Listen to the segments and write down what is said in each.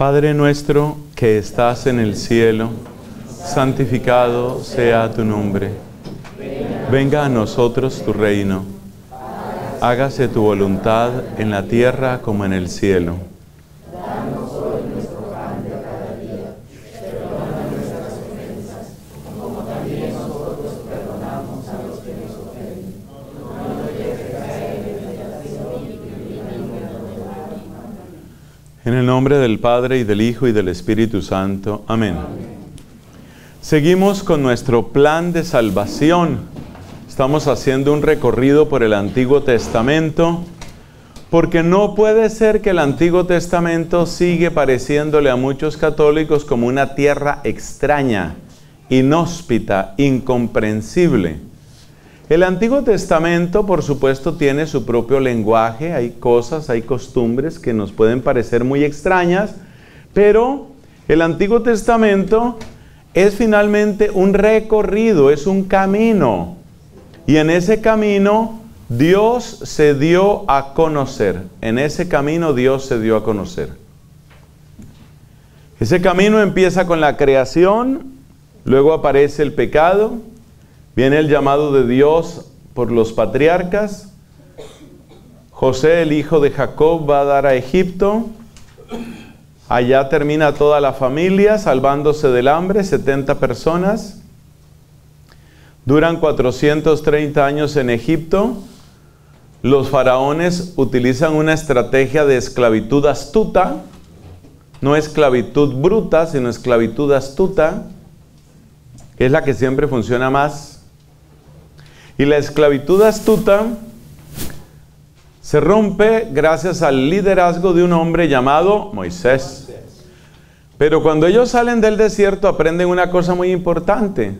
Padre nuestro que estás en el cielo, santificado sea tu nombre. Venga a nosotros tu reino. Hágase tu voluntad en la tierra como en el cielo. Danos hoy nuestro pan de cada día. Perdona nuestras ofensas, como también nosotros perdonamos a los que nos ofenden. No nos dejes caer en la tentación y líbranos del mal. En el nombre del Padre, y del Hijo, y del Espíritu Santo. Amén. Seguimos con nuestro plan de salvación. Estamos haciendo un recorrido por el Antiguo Testamento, porque no puede ser que el Antiguo Testamento sigue pareciéndole a muchos católicos como una tierra extraña, inhóspita, incomprensible. El Antiguo Testamento, por supuesto, tiene su propio lenguaje, hay cosas, hay costumbres que nos pueden parecer muy extrañas, pero el Antiguo Testamento es finalmente un recorrido, es un camino. Y en ese camino Dios se dio a conocer. En ese camino Dios se dio a conocer. Ese camino empieza con la creación, luego aparece el pecado, viene el llamado de Dios por los patriarcas. José, el hijo de Jacob, va a dar a Egipto. Allá termina toda la familia salvándose del hambre, 70 personas. Duran 430 años en Egipto. Los faraones utilizan una estrategia de esclavitud astuta. No esclavitud bruta, sino esclavitud astuta. Es la que siempre funciona más. Y la esclavitud astuta se rompe gracias al liderazgo de un hombre llamado Moisés. Pero cuando ellos salen del desierto aprenden una cosa muy importante.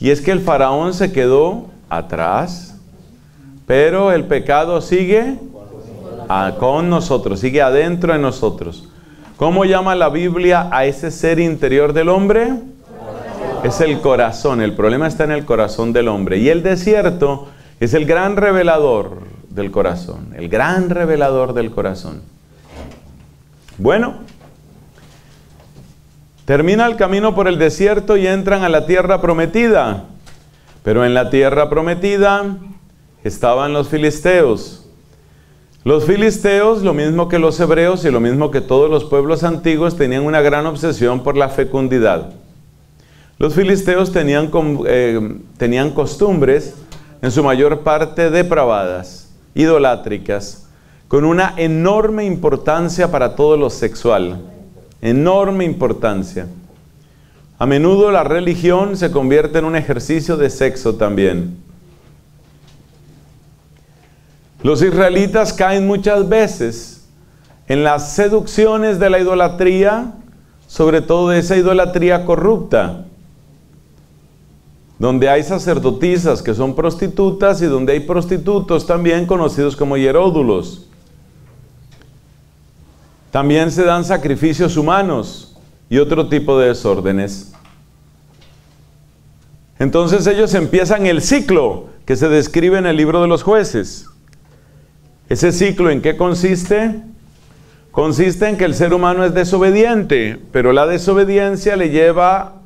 Y es que el faraón se quedó atrás, pero el pecado sigue con nosotros, sigue adentro de nosotros. ¿Cómo llama la Biblia a ese ser interior del hombre? Es el corazón, el problema está en el corazón del hombre. Y el desierto es el gran revelador del corazón, el gran revelador del corazón. Bueno, termina el camino por el desierto y entran a la tierra prometida. Pero en la tierra prometida estaban los filisteos. Los filisteos, lo mismo que los hebreos y lo mismo que todos los pueblos antiguos, tenían una gran obsesión por la fecundidad. Los filisteos tenían costumbres, en su mayor parte depravadas, idolátricas, con una enorme importancia para todo lo sexual. Enorme importancia. A menudo la religión se convierte en un ejercicio de sexo también. Los israelitas caen muchas veces en las seducciones de la idolatría, sobre todo de esa idolatría corrupta, donde hay sacerdotisas que son prostitutas y donde hay prostitutos también conocidos como hieródulos. También se dan sacrificios humanos y otro tipo de desórdenes. Entonces ellos empiezan el ciclo que se describe en el libro de los jueces. ¿Ese ciclo en qué consiste? Consiste en que el ser humano es desobediente, pero la desobediencia le lleva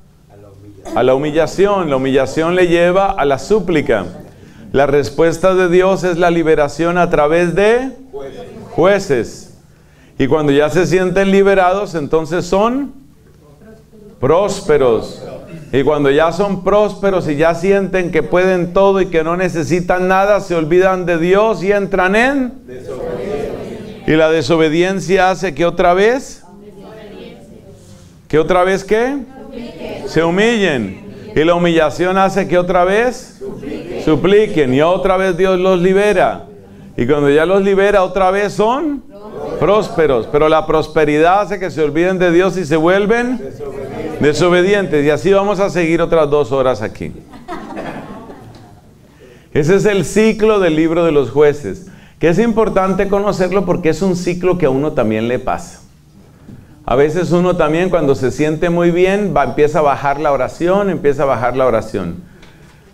a la humillación le lleva a la súplica. La respuesta de Dios es la liberación a través de jueces. Y cuando ya se sienten liberados, entonces son prósperos. Y cuando ya son prósperos y ya sienten que pueden todo y que no necesitan nada, se olvidan de Dios y entran en desobediencia. Y la desobediencia hace que otra vez, ¿qué? Se humillen. Y la humillación hace que otra vez supliquen. Y otra vez Dios los libera. Y cuando ya los libera, otra vez son prósperos, pero la prosperidad hace que se olviden de Dios y se vuelven desobedientes. Y así vamos a seguir otras 2 horas aquí. Ese es el ciclo del libro de los jueces, que es importante conocerlo porque es un ciclo que a uno también le pasa. A veces uno también, cuando se siente muy bien, empieza a bajar la oración,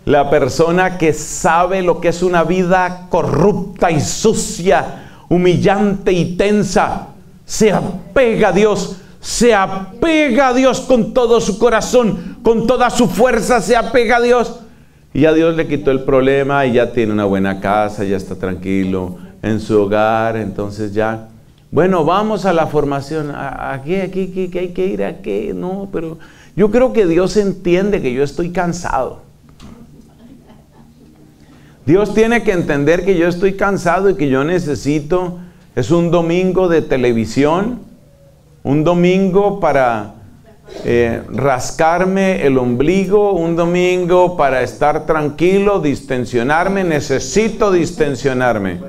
La persona que sabe lo que es una vida corrupta y sucia, humillante y tensa, se apega a Dios, se apega a Dios con todo su corazón, con toda su fuerza se apega a Dios. Y ya Dios le quitó el problema y ya tiene una buena casa, ya está tranquilo en su hogar. Entonces ya, bueno, vamos a la formación. Aquí, que hay que ir, aquí. No, pero yo creo que Dios entiende que yo estoy cansado. Dios tiene que entender que yo estoy cansado y que yo necesito, es un domingo de televisión, un domingo para rascarme el ombligo, un domingo para estar tranquilo, distensionarme, necesito distensionarme.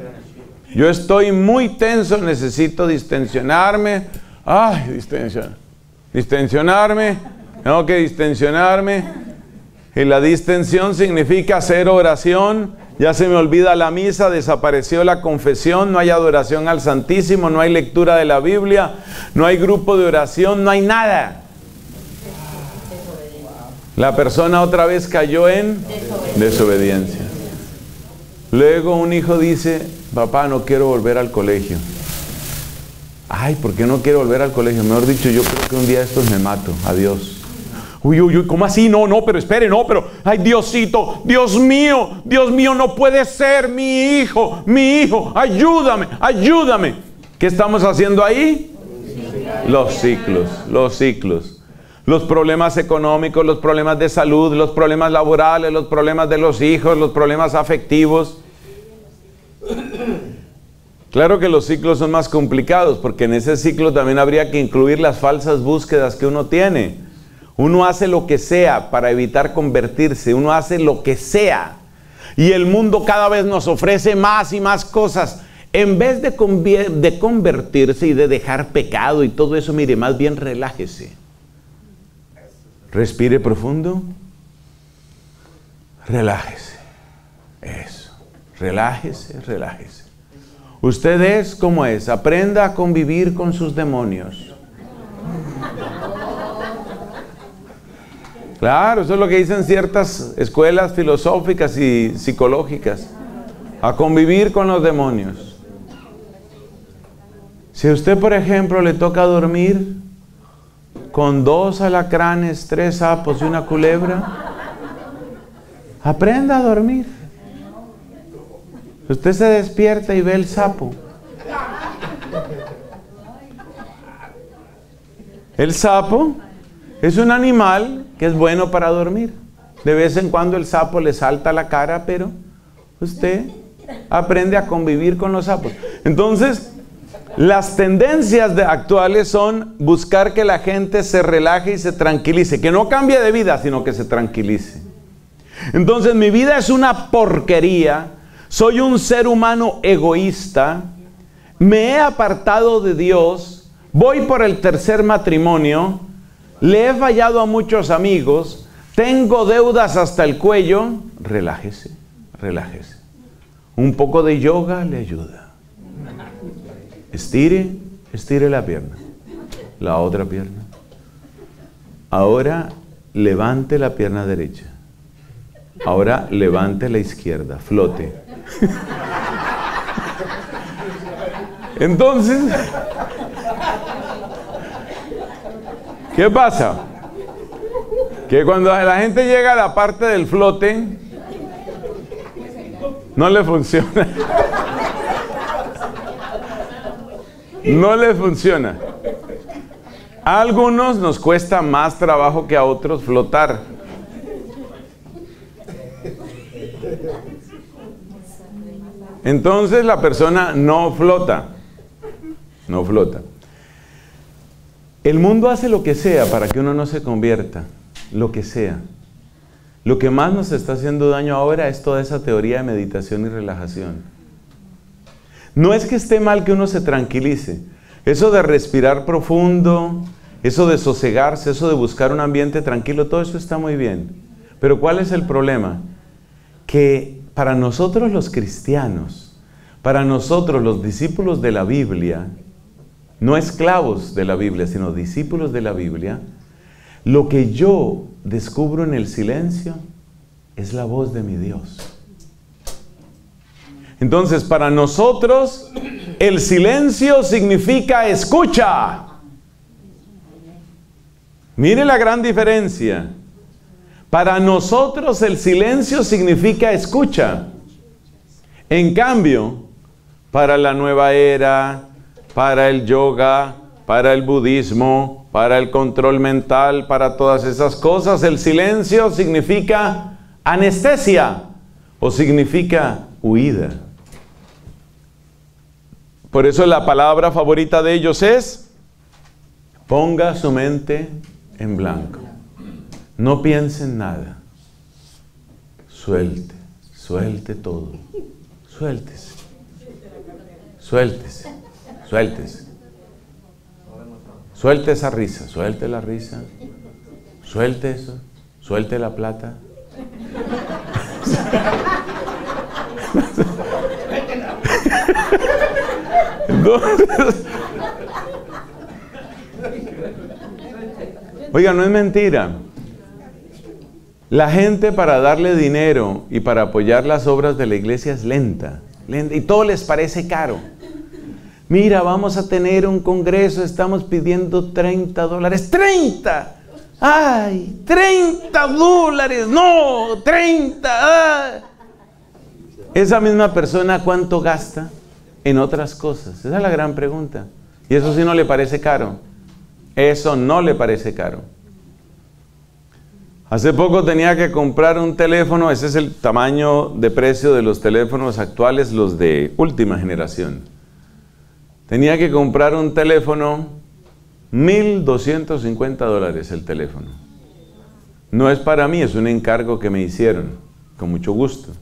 Yo estoy muy tenso, necesito distensionarme. Ay, distensionarme, tengo que distensionarme. Y la distensión significa hacer oración. Ya se me olvida la misa, desapareció la confesión, no hay adoración al Santísimo, no hay lectura de la Biblia, no hay grupo de oración, no hay nada. La persona otra vez cayó en desobediencia. Luego un hijo dice, papá, no quiero volver al colegio. Ay, ¿por qué no quiero volver al colegio? Mejor dicho, yo creo que un día de estos me mato. Adiós. Uy, uy, uy, ¿cómo así? No, no, pero espere, no, pero... Ay, Diosito, Dios mío, no puede ser, mi hijo, ayúdame, ayúdame. ¿Qué estamos haciendo ahí? Los ciclos. Los problemas económicos, los problemas de salud, los problemas laborales, los problemas de los hijos, los problemas afectivos. Claro que los ciclos son más complicados, porque en ese ciclo también habría que incluir las falsas búsquedas que uno tiene. Uno hace lo que sea para evitar convertirse. Uno hace lo que sea. Y el mundo cada vez nos ofrece más y más cosas. En vez de convertirse y de dejar pecado y todo eso, mire, más bien relájese. Respire profundo. Relájese. Eso. Relájese, relájese. Usted es como es. Aprenda a convivir con sus demonios. Claro, eso es lo que dicen ciertas escuelas filosóficas y psicológicas. A convivir con los demonios. Si a usted, por ejemplo, le toca dormir con 2 alacranes, 3 sapos y una culebra, aprenda a dormir. Usted se despierta y ve el sapo. El sapo es un animal que es bueno para dormir. De vez en cuando el sapo le salta a la cara, pero usted aprende a convivir con los sapos. Entonces, las tendencias actuales son buscar que la gente se relaje y se tranquilice. Que no cambie de vida, sino que se tranquilice. Entonces, mi vida es una porquería. Soy un ser humano egoísta. Me he apartado de Dios. Voy por el 3er matrimonio. Le he fallado a muchos amigos, tengo deudas hasta el cuello. Relájese, relájese. Un poco de yoga le ayuda. Estire, estire la pierna. La otra pierna. Ahora levante la pierna derecha. Ahora levante la izquierda, flote. Entonces... ¿qué pasa? Que cuando la gente llega a la parte del flote, no le funciona. No le funciona. A algunos nos cuesta más trabajo que a otros flotar. Entonces la persona no flota. No flota. El mundo hace lo que sea para que uno no se convierta, lo que sea. Lo que más nos está haciendo daño ahora es toda esa teoría de meditación y relajación. No es que esté mal que uno se tranquilice. Eso de respirar profundo, eso de sosegarse, eso de buscar un ambiente tranquilo, todo eso está muy bien. Pero ¿cuál es el problema? Que para nosotros los cristianos, para nosotros los discípulos de la Biblia, no esclavos de la Biblia, sino discípulos de la Biblia, lo que yo descubro en el silencio es la voz de mi Dios. Entonces, para nosotros, el silencio significa escucha. Mire la gran diferencia. Para nosotros el silencio significa escucha. En cambio, para la nueva era, para el yoga, para el budismo, para el control mental, para todas esas cosas, el silencio significa anestesia o significa huida. Por eso la palabra favorita de ellos es: ponga su mente en blanco. No piense en nada. Suelte, suelte todo. Suéltese, suéltese, suéltese. Suelte esa risa, suelte la risa. Suelte eso, suelte la plata. Entonces, oiga, no es mentira. La gente para darle dinero y para apoyar las obras de la iglesia es lenta, lenta, y todo les parece caro. Mira, vamos a tener un congreso, estamos pidiendo $30. ¡30! ¡Ay! $30. ¡No! ¡30! ¡Ah! Esa misma persona, ¿cuánto gasta en otras cosas? Esa es la gran pregunta. Y eso sí no le parece caro. Eso no le parece caro. Hace poco tenía que comprar un teléfono. Ese es el tamaño de precio de los teléfonos actuales, los de última generación. Tenía que comprar un teléfono, $1,250 el teléfono. No es para mí, es un encargo que me hicieron, con mucho gusto.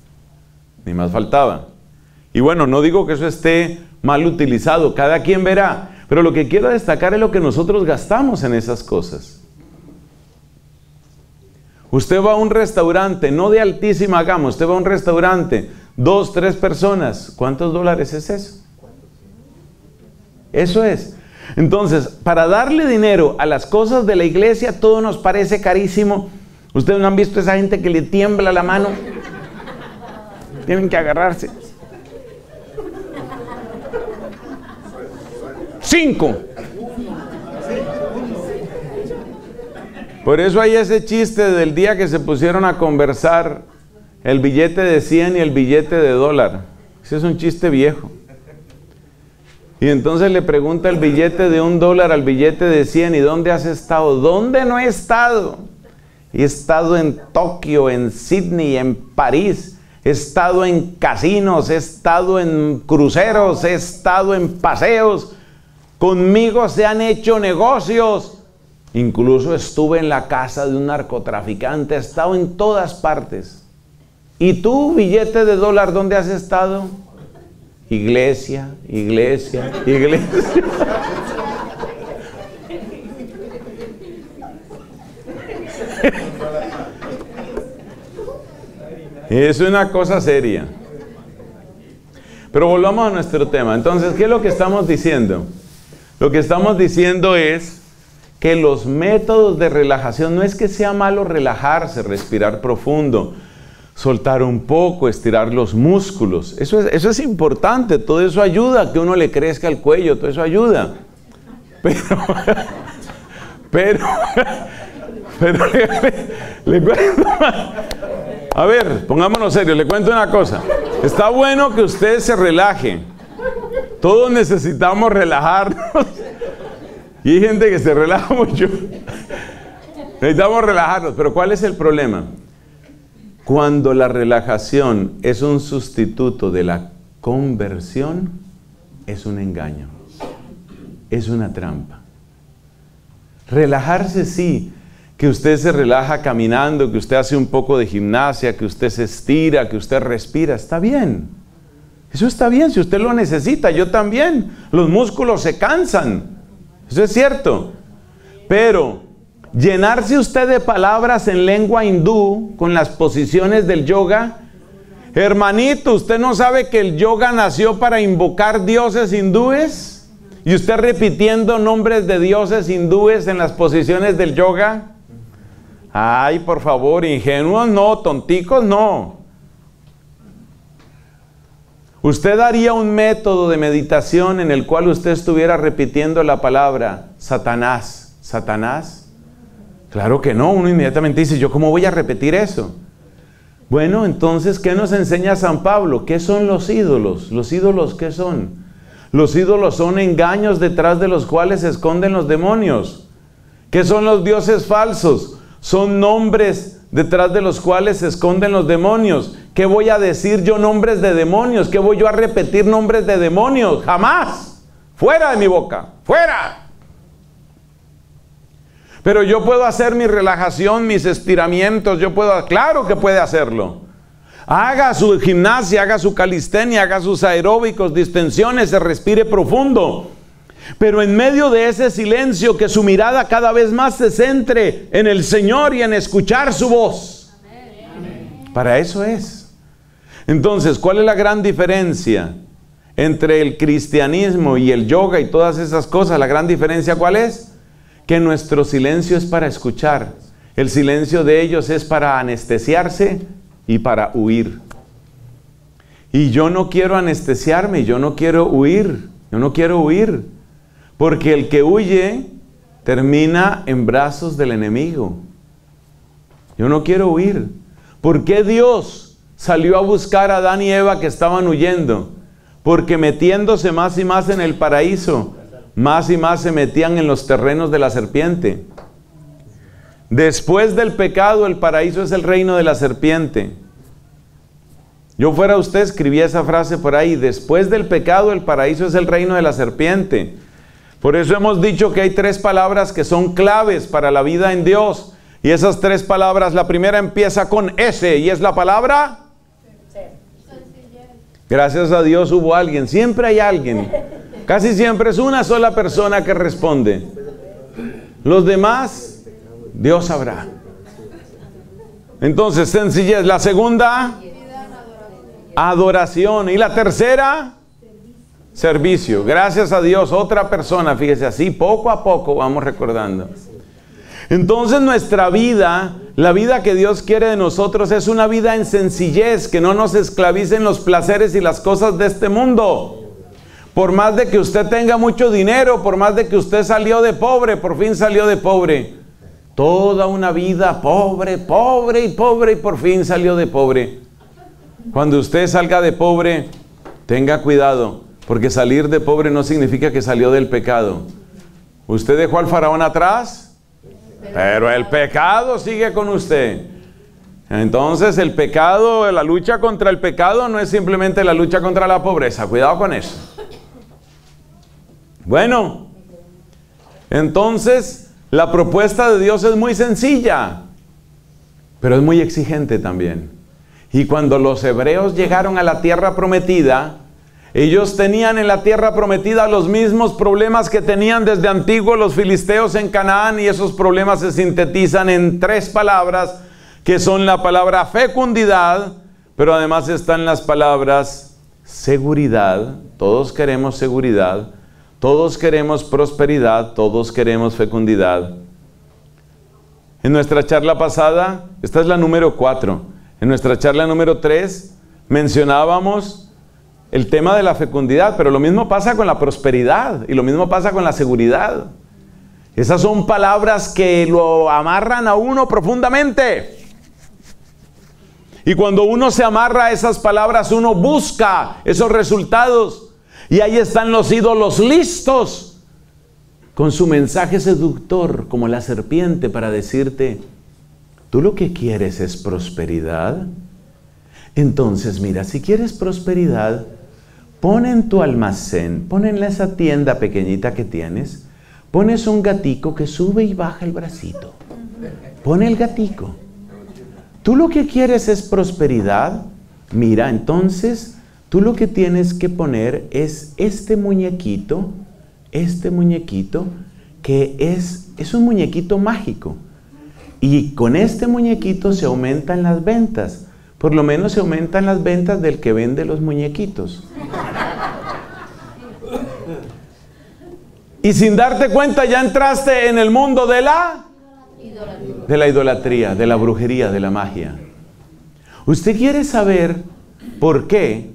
Ni más faltaba. Y bueno, no digo que eso esté mal utilizado, cada quien verá. Pero lo que quiero destacar es lo que nosotros gastamos en esas cosas. Usted va a un restaurante, no de altísima gama, usted va a un restaurante, 2, 3 personas, ¿cuántos dólares es eso? Eso es. Entonces, para darle dinero a las cosas de la iglesia, todo nos parece carísimo. ¿Ustedes no han visto esa gente que le tiembla la mano? Tienen que agarrarse. 5. Por eso hay ese chiste del día que se pusieron a conversar el billete de 100 y el billete de dólar. Ese es un chiste viejo. Y entonces le pregunta el billete de $1 al billete de 100, ¿y dónde has estado? ¿Dónde no he estado? He estado en Tokio, en Sydney, en París. He estado en casinos, he estado en cruceros, he estado en paseos. Conmigo se han hecho negocios. Incluso estuve en la casa de un narcotraficante, he estado en todas partes. ¿Y tú, billete de dólar, dónde has estado? Iglesia, iglesia, iglesia. Es una cosa seria. Pero volvamos a nuestro tema. Entonces, ¿qué es lo que estamos diciendo? Lo que estamos diciendo es que los métodos de relajación, no es que sea malo relajarse, respirar profundo, soltar un poco, estirar los músculos. Eso es importante, todo eso ayuda a que uno le crezca el cuello, todo eso ayuda. Pero le cuento... A ver, pongámonos serios, le cuento una cosa. Está bueno que usted se relaje. Todos necesitamos relajarnos. Y hay gente que se relaja mucho. Necesitamos relajarnos, pero ¿cuál es el problema? Cuando la relajación es un sustituto de la conversión, es un engaño, es una trampa. Relajarse sí, que usted se relaja caminando, que usted hace un poco de gimnasia, que usted se estira, que usted respira, está bien. Eso está bien, si usted lo necesita, yo también. Los músculos se cansan. Eso es cierto, pero llenarse usted de palabras en lengua hindú con las posiciones del yoga, hermanito, usted no sabe que el yoga nació para invocar dioses hindúes y usted repitiendo nombres de dioses hindúes en las posiciones del yoga. Ay, por favor, ingenuos no, tonticos no. ¿Usted haría un método de meditación en el cual usted estuviera repitiendo la palabra Satanás, Satanás, Claro que no, uno inmediatamente dice, ¿yo cómo voy a repetir eso? Bueno, entonces, ¿qué nos enseña San Pablo? ¿Qué son los ídolos? ¿Los ídolos qué son? Los ídolos son engaños detrás de los cuales se esconden los demonios. ¿Qué son los dioses falsos? Son nombres detrás de los cuales se esconden los demonios. ¿Qué voy a decir yo nombres de demonios? ¿Qué voy yo a repetir nombres de demonios? ¡Jamás! ¡Fuera de mi boca! ¡Fuera! Pero yo puedo hacer mi relajación, mis estiramientos, yo puedo... ¡Claro que puede hacerlo! Haga su gimnasia, haga su calistenia, haga sus aeróbicos, distensiones, se respire profundo. Pero en medio de ese silencio, que su mirada cada vez más se centre en el Señor y en escuchar su voz. Amén. Para eso es. Entonces, ¿cuál es la gran diferencia entre el cristianismo y el yoga y todas esas cosas? La gran diferencia, ¿cuál es? Que nuestro silencio es para escuchar. El silencio de ellos es para anestesiarse y para huir. Y yo no quiero anestesiarme, yo no quiero huir, yo no quiero huir. Porque el que huye termina en brazos del enemigo. Yo no quiero huir. ¿Por qué Dios salió a buscar a Adán y Eva que estaban huyendo? Porque metiéndose más y más en el paraíso, más y más se metían en los terrenos de la serpiente. Después del pecado, el paraíso es el reino de la serpiente. Yo fuera usted, escribí esa frase por ahí. Después del pecado, el paraíso es el reino de la serpiente. Por eso hemos dicho que hay tres palabras que son claves para la vida en Dios. Y esas tres palabras, la primera empieza con S, y es la palabra... Gracias a Dios hubo alguien, siempre hay alguien. Casi siempre es una sola persona que responde. Los demás, Dios sabrá. Entonces, sencillez. La segunda, adoración. Y la tercera... servicio. Gracias a Dios, otra persona, fíjese, así poco a poco vamos recordando. Entonces nuestra vida, la vida que Dios quiere de nosotros, es una vida en sencillez, que no nos esclavicen los placeres y las cosas de este mundo. Por más de que usted tenga mucho dinero, por más de que usted salió de pobre, por fin salió de pobre, toda una vida pobre, pobre y pobre, y por fin salió de pobre. Cuando usted salga de pobre, tenga cuidado. Porque salir de pobre no significa que salió del pecado. ¿Usted dejó al faraón atrás? Pero el pecado sigue con usted. Entonces el pecado, la lucha contra el pecado, no es simplemente la lucha contra la pobreza. Cuidado con eso. Bueno, entonces la propuesta de Dios es muy sencilla, pero es muy exigente también. Y cuando los hebreos llegaron a la tierra prometida, ellos tenían en la tierra prometida los mismos problemas que tenían desde antiguo los filisteos en Canaán, y esos problemas se sintetizan en tres palabras, que son la palabra fecundidad, pero además están las palabras seguridad. Todos queremos seguridad, todos queremos prosperidad, todos queremos fecundidad. En nuestra charla pasada, esta es la número 4, en nuestra charla número 3 mencionábamos el tema de la fecundidad, pero lo mismo pasa con la prosperidad y lo mismo pasa con la seguridad. Esas son palabras que lo amarran a uno profundamente. Y cuando uno se amarra a esas palabras, uno busca esos resultados. Y ahí están los ídolos listos, con su mensaje seductor, como la serpiente, para decirte, ¿tú lo que quieres es prosperidad? Entonces, mira, si quieres prosperidad, pon en tu almacén, pon en esa tienda pequeñita que tienes, pones un gatico que sube y baja el bracito. Pon el gatico. Tú lo que quieres es prosperidad. Mira, entonces, tú lo que tienes que poner es este muñequito que es un muñequito mágico. Y con este muñequito se aumentan las ventas. Por lo menos se aumentan las ventas del que vende los muñequitos. Y sin darte cuenta ya entraste en el mundo de la idolatría, de la brujería, de la magia. ¿Usted quiere saber por qué,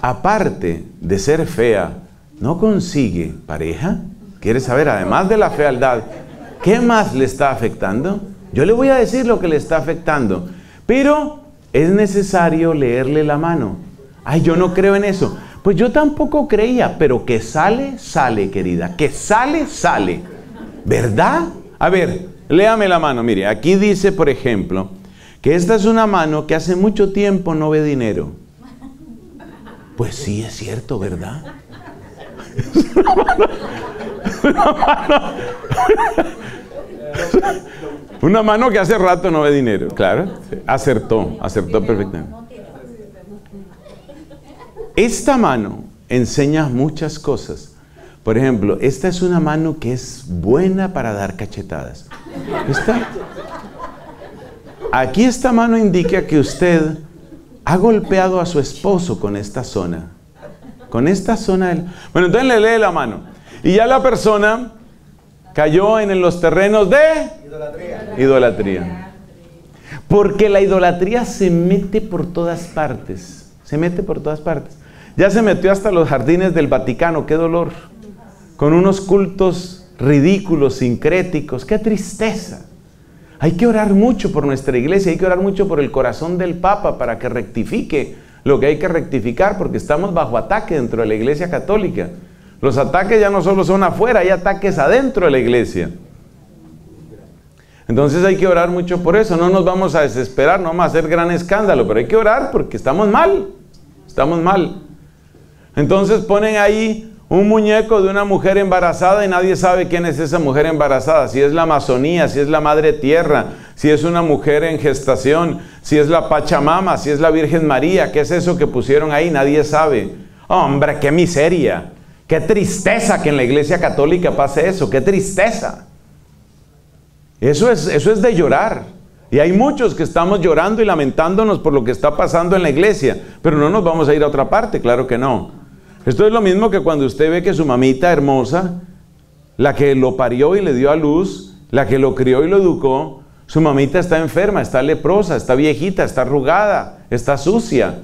aparte de ser fea, no consigue pareja? ¿Quiere saber, además de la fealdad, qué más le está afectando? Yo le voy a decir lo que le está afectando, pero es necesario leerle la mano. Ay, yo no creo en eso. Pues yo tampoco creía, pero que sale, sale, querida. Que sale, sale. ¿Verdad? A ver, léame la mano. Mire, aquí dice, por ejemplo, que esta es una mano que hace mucho tiempo no ve dinero. Pues sí, es cierto, ¿verdad? Es una mano... Una mano que hace rato no ve dinero, claro. Acertó, acertó perfectamente. Esta mano enseña muchas cosas. Por ejemplo, esta es una mano que es buena para dar cachetadas. ¿Está? Aquí esta mano indica que usted ha golpeado a su esposo con esta zona. Con esta zona del... Bueno, entonces le lee la mano. Y ya la persona... cayó en los terrenos de idolatría. Porque la idolatría se mete por todas partes. Se mete por todas partes. Ya se metió hasta los jardines del Vaticano. ¡Qué dolor! Con unos cultos ridículos, sincréticos. ¡Qué tristeza! Hay que orar mucho por nuestra iglesia. Hay que orar mucho por el corazón del Papa para que rectifique lo que hay que rectificar, porque estamos bajo ataque dentro de la iglesia católica. Los ataques ya no solo son afuera, hay ataques adentro de la iglesia. Entonces hay que orar mucho por eso. No nos vamos a desesperar, no vamos a hacer gran escándalo, pero hay que orar porque estamos mal. Estamos mal. Entonces ponen ahí un muñeco de una mujer embarazada y nadie sabe quién es esa mujer embarazada. Si es la Amazonía, si es la Madre Tierra, si es una mujer en gestación, si es la Pachamama, si es la Virgen María. ¿Qué es eso que pusieron ahí? Nadie sabe. ¡Hombre, qué miseria! ¡Qué tristeza que en la iglesia católica pase eso! ¡Qué tristeza! Eso es de llorar. Y hay muchos que estamos llorando y lamentándonos por lo que está pasando en la iglesia. Pero no nos vamos a ir a otra parte, claro que no. Esto es lo mismo que cuando usted ve que su mamita hermosa, la que lo parió y le dio a luz, la que lo crió y lo educó, su mamita está enferma, está leprosa, está viejita, está arrugada, está sucia.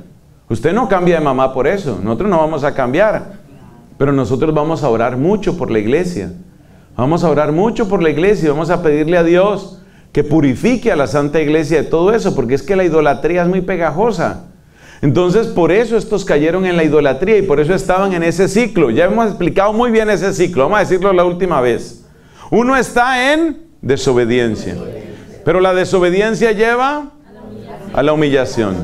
Usted no cambia de mamá por eso. Nosotros no vamos a cambiar. Pero nosotros vamos a orar mucho por la iglesia. Vamos a orar mucho por la iglesia y vamos a pedirle a Dios que purifique a la Santa Iglesia de todo eso, porque es que la idolatría es muy pegajosa. Entonces, por eso estos cayeron en la idolatría y por eso estaban en ese ciclo. Ya hemos explicado muy bien ese ciclo. Vamos a decirlo la última vez. Uno está en desobediencia. Pero la desobediencia lleva a la humillación.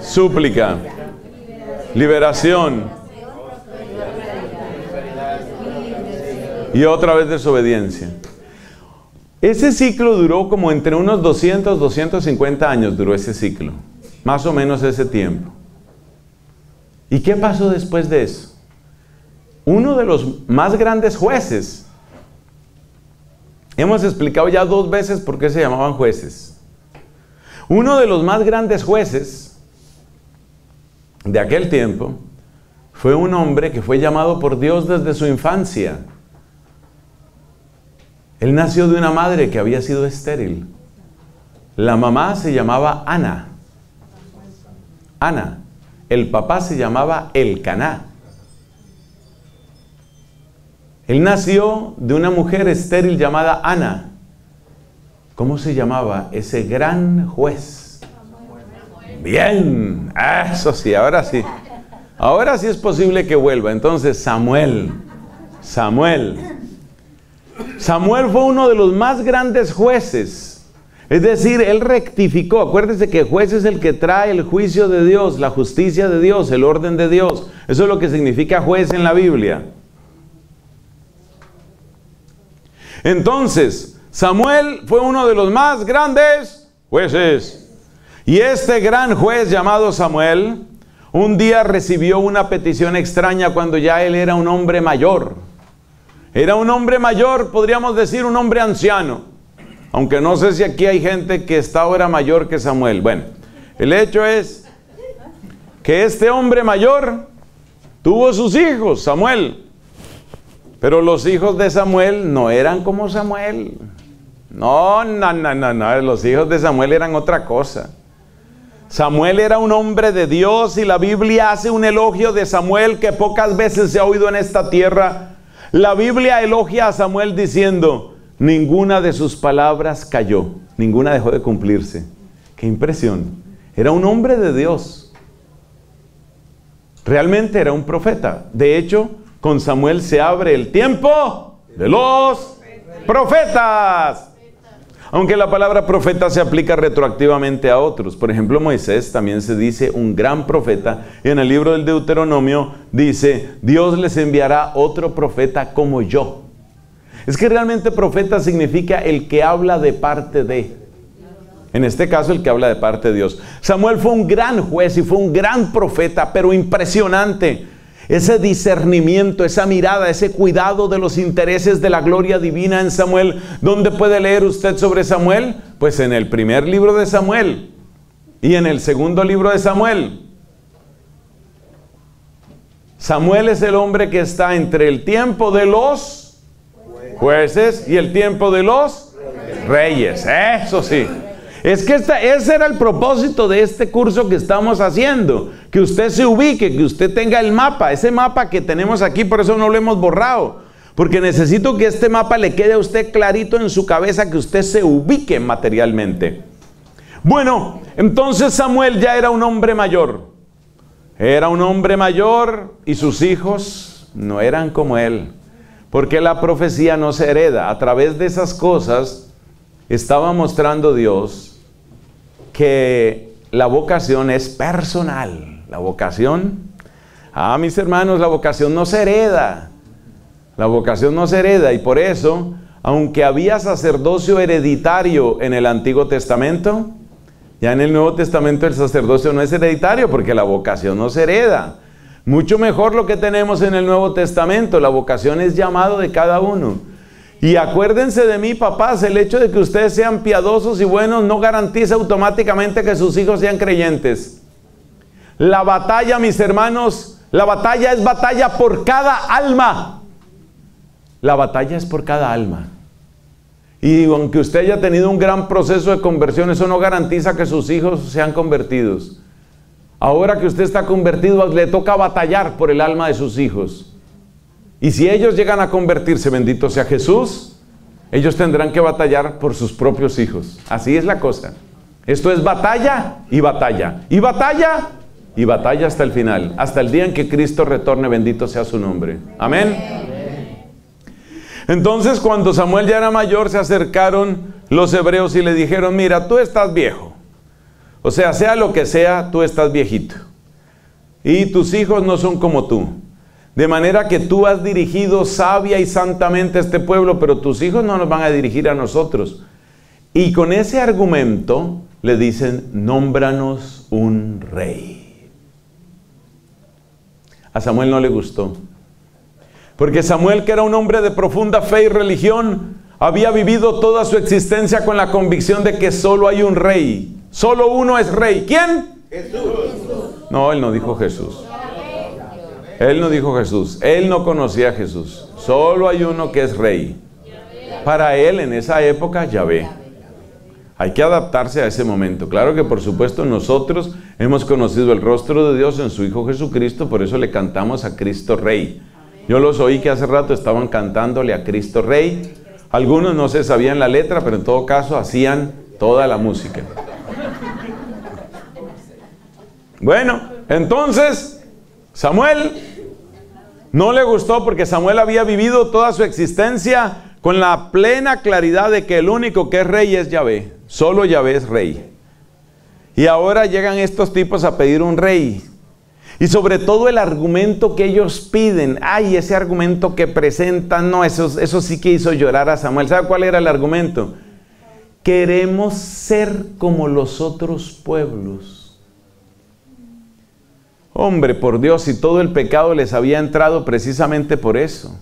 Súplica. Liberación. Y otra vez desobediencia. Ese ciclo duró como entre unos 200, 250 años duró ese ciclo. Más o menos ese tiempo. ¿Y qué pasó después de eso? Uno de los más grandes jueces. Hemos explicado ya 2 veces por qué se llamaban jueces. Uno de los más grandes jueces de aquel tiempo fue un hombre que fue llamado por Dios desde su infancia. Él nació de una madre que había sido estéril. La mamá se llamaba Ana. Ana. El papá se llamaba Elcaná. Él nació de una mujer estéril llamada Ana. ¿Cómo se llamaba ese gran juez? Bien. Eso sí, ahora sí. Ahora sí es posible que vuelva. Entonces, Samuel. Samuel fue uno de los más grandes jueces, es decir, él rectificó. Acuérdense que juez es el que trae el juicio de Dios, la justicia de Dios, el orden de Dios. Eso es lo que significa juez en la Biblia. Entonces, Samuel fue uno de los más grandes jueces. Y este gran juez llamado Samuel, un día recibió una petición extraña cuando ya él era un hombre mayor. Era un hombre mayor, podríamos decir un hombre anciano. Aunque no sé si aquí hay gente que está ahora mayor que Samuel. Bueno, el hecho es que este hombre mayor tuvo sus hijos, Samuel. Pero los hijos de Samuel no eran como Samuel. No. Los hijos de Samuel eran otra cosa. Samuel era un hombre de Dios y la Biblia hace un elogio de Samuel que pocas veces se ha oído en esta tierra. La Biblia elogia a Samuel diciendo, Ninguna de sus palabras cayó, ninguna dejó de cumplirse. ¡Qué impresión! Era un hombre de Dios. Realmente era un profeta. De hecho, con Samuel se abre el tiempo de los profetas. Aunque la palabra profeta se aplica retroactivamente a otros. Por ejemplo, Moisés también se dice un gran profeta. Y en el libro del Deuteronomio dice, Dios les enviará otro profeta como yo. Es que realmente profeta significa el que habla de parte de. En este caso, el que habla de parte de Dios. Samuel fue un gran juez y fue un gran profeta, pero impresionante. Ese discernimiento, esa mirada, ese cuidado de los intereses de la gloria divina en Samuel. ¿Dónde puede leer usted sobre Samuel? Pues en el primer libro de Samuel y en el segundo libro de Samuel. Samuel es el hombre que está entre el tiempo de los jueces y el tiempo de los reyes. Eso sí. Es que ese era el propósito de este curso que estamos haciendo. Que usted se ubique, que usted tenga el mapa. Ese mapa que tenemos aquí, por eso no lo hemos borrado. Porque necesito que este mapa le quede a usted clarito en su cabeza, que usted se ubique materialmente. Bueno, entonces Samuel ya era un hombre mayor. Era un hombre mayor y sus hijos no eran como él. Porque la profecía no se hereda. A través de esas cosas estaba mostrando Dios que la vocación es personal. La vocación, mis hermanos, la vocación no se hereda. La vocación no se hereda. Y por eso, aunque había sacerdocio hereditario en el Antiguo Testamento, ya en el Nuevo Testamento el sacerdocio no es hereditario porque la vocación no se hereda. Mucho mejor lo que tenemos en el Nuevo Testamento. La vocación es llamado de cada uno. Y acuérdense de mí, papás, el hecho de que ustedes sean piadosos y buenos no garantiza automáticamente que sus hijos sean creyentes. La batalla, mis hermanos, la batalla es batalla por cada alma. La batalla es por cada alma. Y aunque usted haya tenido un gran proceso de conversión, eso no garantiza que sus hijos sean convertidos. Ahora que usted está convertido, le toca batallar por el alma de sus hijos. Y si ellos llegan a convertirse, bendito sea Jesús, ellos tendrán que batallar por sus propios hijos. Así es la cosa. Esto es batalla y batalla. Y batalla y batalla hasta el final. Hasta el día en que Cristo retorne, bendito sea su nombre. Amén. Entonces, cuando Samuel ya era mayor, se acercaron los hebreos y le dijeron, mira, tú estás viejo. O sea lo que sea, tú estás viejito. Y tus hijos no son como tú. De manera que tú has dirigido sabia y santamente a este pueblo, pero tus hijos no nos van a dirigir a nosotros. Y con ese argumento le dicen, nómbranos un rey. A Samuel no le gustó. Porque Samuel, que era un hombre de profunda fe y religión, había vivido toda su existencia con la convicción de que solo hay un rey. Solo uno es rey. ¿Quién? Jesús. No, él no dijo Jesús. Él no dijo Jesús, él no conocía a Jesús. Solo hay uno que es rey. Para él, en esa época, Yahvé. Hay que adaptarse a ese momento. Claro que, por supuesto, nosotros hemos conocido el rostro de Dios en su Hijo Jesucristo, por eso le cantamos a Cristo Rey. Yo los oí que hace rato estaban cantándole a Cristo Rey. Algunos no se sabían la letra, pero en todo caso hacían toda la música. Bueno, entonces Samuel no le gustó porque Samuel había vivido toda su existencia con la plena claridad de que el único que es rey es Yahvé. Solo Yahvé es rey. Y ahora llegan estos tipos a pedir un rey. Y sobre todo el argumento que ellos piden. Ay, ese argumento que presentan, no, eso sí que hizo llorar a Samuel. ¿Sabe cuál era el argumento? Queremos ser como los otros pueblos. Hombre, por Dios, si todo el pecado les había entrado precisamente por eso.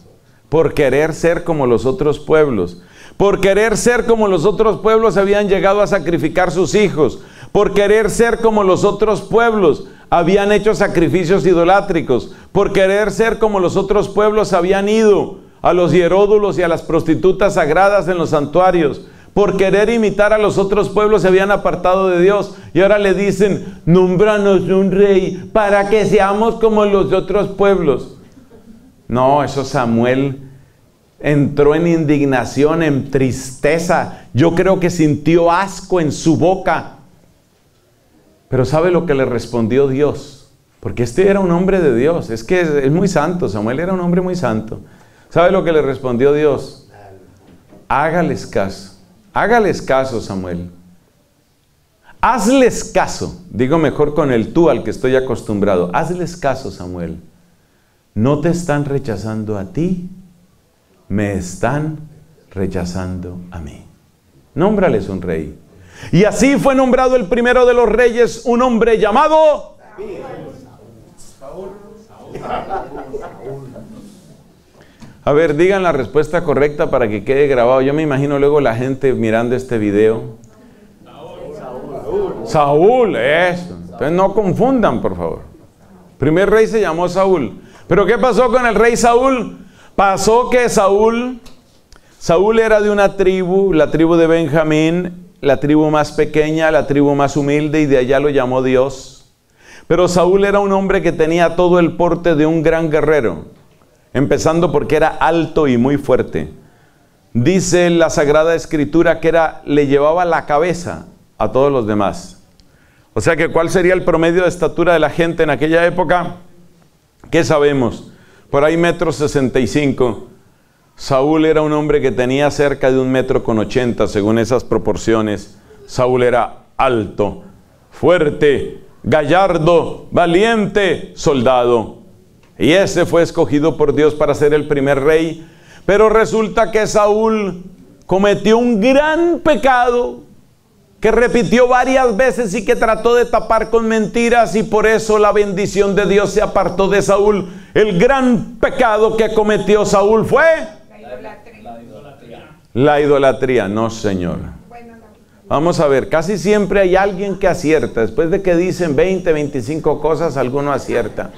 Por querer ser como los otros pueblos. Por querer ser como los otros pueblos habían llegado a sacrificar sus hijos. Por querer ser como los otros pueblos habían hecho sacrificios idolátricos. Por querer ser como los otros pueblos habían ido a los hieródulos y a las prostitutas sagradas en los santuarios. Por querer imitar a los otros pueblos se habían apartado de Dios. Y ahora le dicen, nómbranos un rey para que seamos como los otros pueblos. No, eso Samuel entró en indignación, en tristeza. Yo creo que sintió asco en su boca. Pero ¿sabe lo que le respondió Dios? Porque este era un hombre de Dios. Es que es muy santo. Samuel era un hombre muy santo. ¿Sabe lo que le respondió Dios? Hágales caso. Hágales caso, Samuel. Hazles caso. Digo mejor con el tú al que estoy acostumbrado. Hazles caso, Samuel. No te están rechazando a ti. Me están rechazando a mí. Nómbrales un rey. Y así fue nombrado el primero de los reyes, un hombre llamado Saúl. A ver, digan la respuesta correcta para que quede grabado. Yo me imagino luego la gente mirando este video. Saúl, eso. Entonces no confundan, por favor. El primer rey se llamó Saúl. ¿Pero qué pasó con el rey Saúl? Pasó que Saúl era de una tribu, la tribu de Benjamín, la tribu más pequeña, la tribu más humilde, y de allá lo llamó Dios. Pero Saúl era un hombre que tenía todo el porte de un gran guerrero, empezando porque era alto y muy fuerte. Dice la Sagrada Escritura que le llevaba la cabeza a todos los demás. O sea que, ¿cuál sería el promedio de estatura de la gente en aquella época? ¿Qué sabemos? Por ahí 1,65 metros. Saúl era un hombre que tenía cerca de 1,80 metros, según esas proporciones. Saúl era alto, fuerte, gallardo, valiente, soldado. Y ese fue escogido por Dios para ser el primer rey. Pero resulta que Saúl cometió un gran pecado que repitió varias veces y que trató de tapar con mentiras, y por eso la bendición de Dios se apartó de Saúl. El gran pecado que cometió Saúl fue la idolatría. No, señor. Vamos a ver, casi siempre hay alguien que acierta. Después de que dicen 20, 25 cosas, alguno acierta.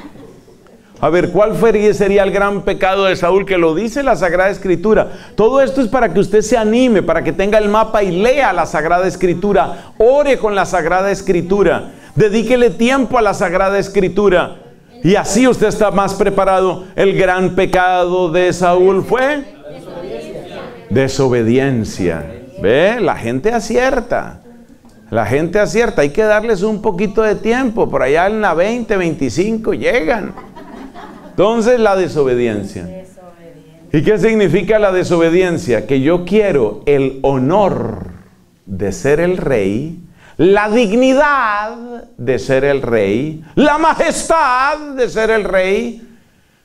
A ver, ¿cuál sería el gran pecado de Saúl? Que lo dice la Sagrada Escritura. Todo esto es para que usted se anime, para que tenga el mapa y lea la Sagrada Escritura. Ore con la Sagrada Escritura. Dedíquele tiempo a la Sagrada Escritura. Y así usted está más preparado. El gran pecado de Saúl fue desobediencia. ¿Ve? La gente acierta. La gente acierta. Hay que darles un poquito de tiempo. Por allá en la 20, 25 llegan. Entonces, la desobediencia. ¿Y qué significa la desobediencia? Que yo quiero el honor de ser el rey, la dignidad de ser el rey, la majestad de ser el rey,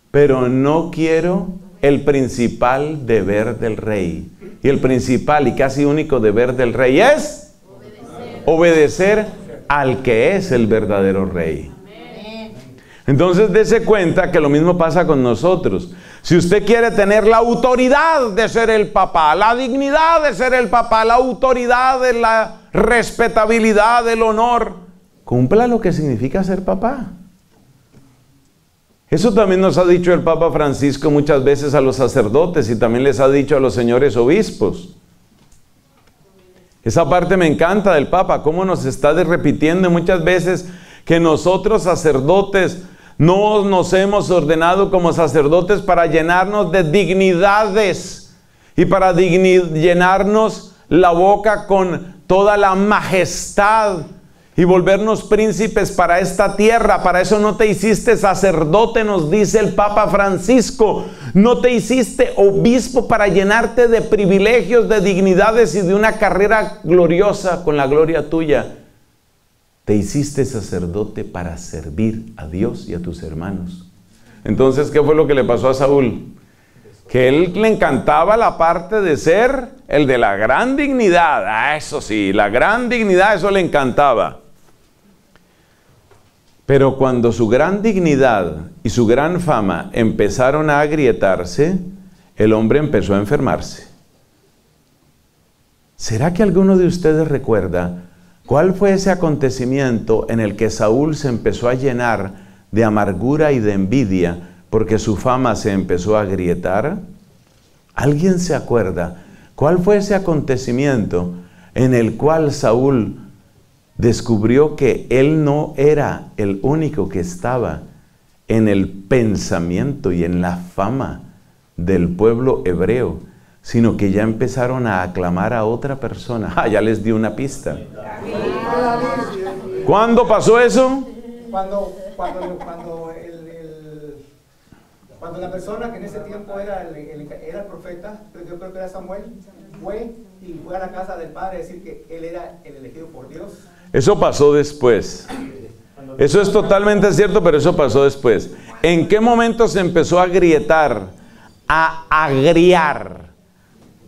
pero no quiero el principal deber del rey. Y el principal y casi único deber del rey es obedecer al que es el verdadero rey. Entonces, dése cuenta que lo mismo pasa con nosotros. Si usted quiere tener la autoridad de ser el papá, la dignidad de ser el papá, la autoridad, de la respetabilidad, el honor, cumpla lo que significa ser papá. Eso también nos ha dicho el Papa Francisco muchas veces a los sacerdotes, y también les ha dicho a los señores obispos. Esa parte me encanta del Papa, cómo nos está repitiendo muchas veces que nosotros sacerdotes no nos hemos ordenado como sacerdotes para llenarnos de dignidades y para llenarnos la boca con toda la majestad y volvernos príncipes para esta tierra. Para eso no te hiciste sacerdote, nos dice el Papa Francisco. No te hiciste obispo para llenarte de privilegios, de dignidades y de una carrera gloriosa con la gloria tuya. Te hiciste sacerdote para servir a Dios y a tus hermanos. Entonces, ¿qué fue lo que le pasó a Saúl? Que él le encantaba la parte de ser el de la gran dignidad. Ah, eso sí, la gran dignidad, eso le encantaba. Pero cuando su gran dignidad y su gran fama empezaron a agrietarse, el hombre empezó a enfermarse. ¿Será que alguno de ustedes recuerda cuál fue ese acontecimiento en el que Saúl se empezó a llenar de amargura y de envidia porque su fama se empezó a agrietar? ¿Alguien se acuerda? ¿Cuál fue ese acontecimiento en el cual Saúl descubrió que él no era el único que estaba en el pensamiento y en la fama del pueblo hebreo, sino que ya empezaron a aclamar a otra persona. ¡Ah, ya les di una pista! ¿Cuándo pasó eso? Cuando la persona que en ese tiempo era el profeta, pero yo creo que era Samuel, fue a la casa del padre a decir que él era el elegido por Dios. Eso pasó después. Eso es totalmente cierto, pero eso pasó después. ¿En qué momento se empezó a agrietar, a agriar?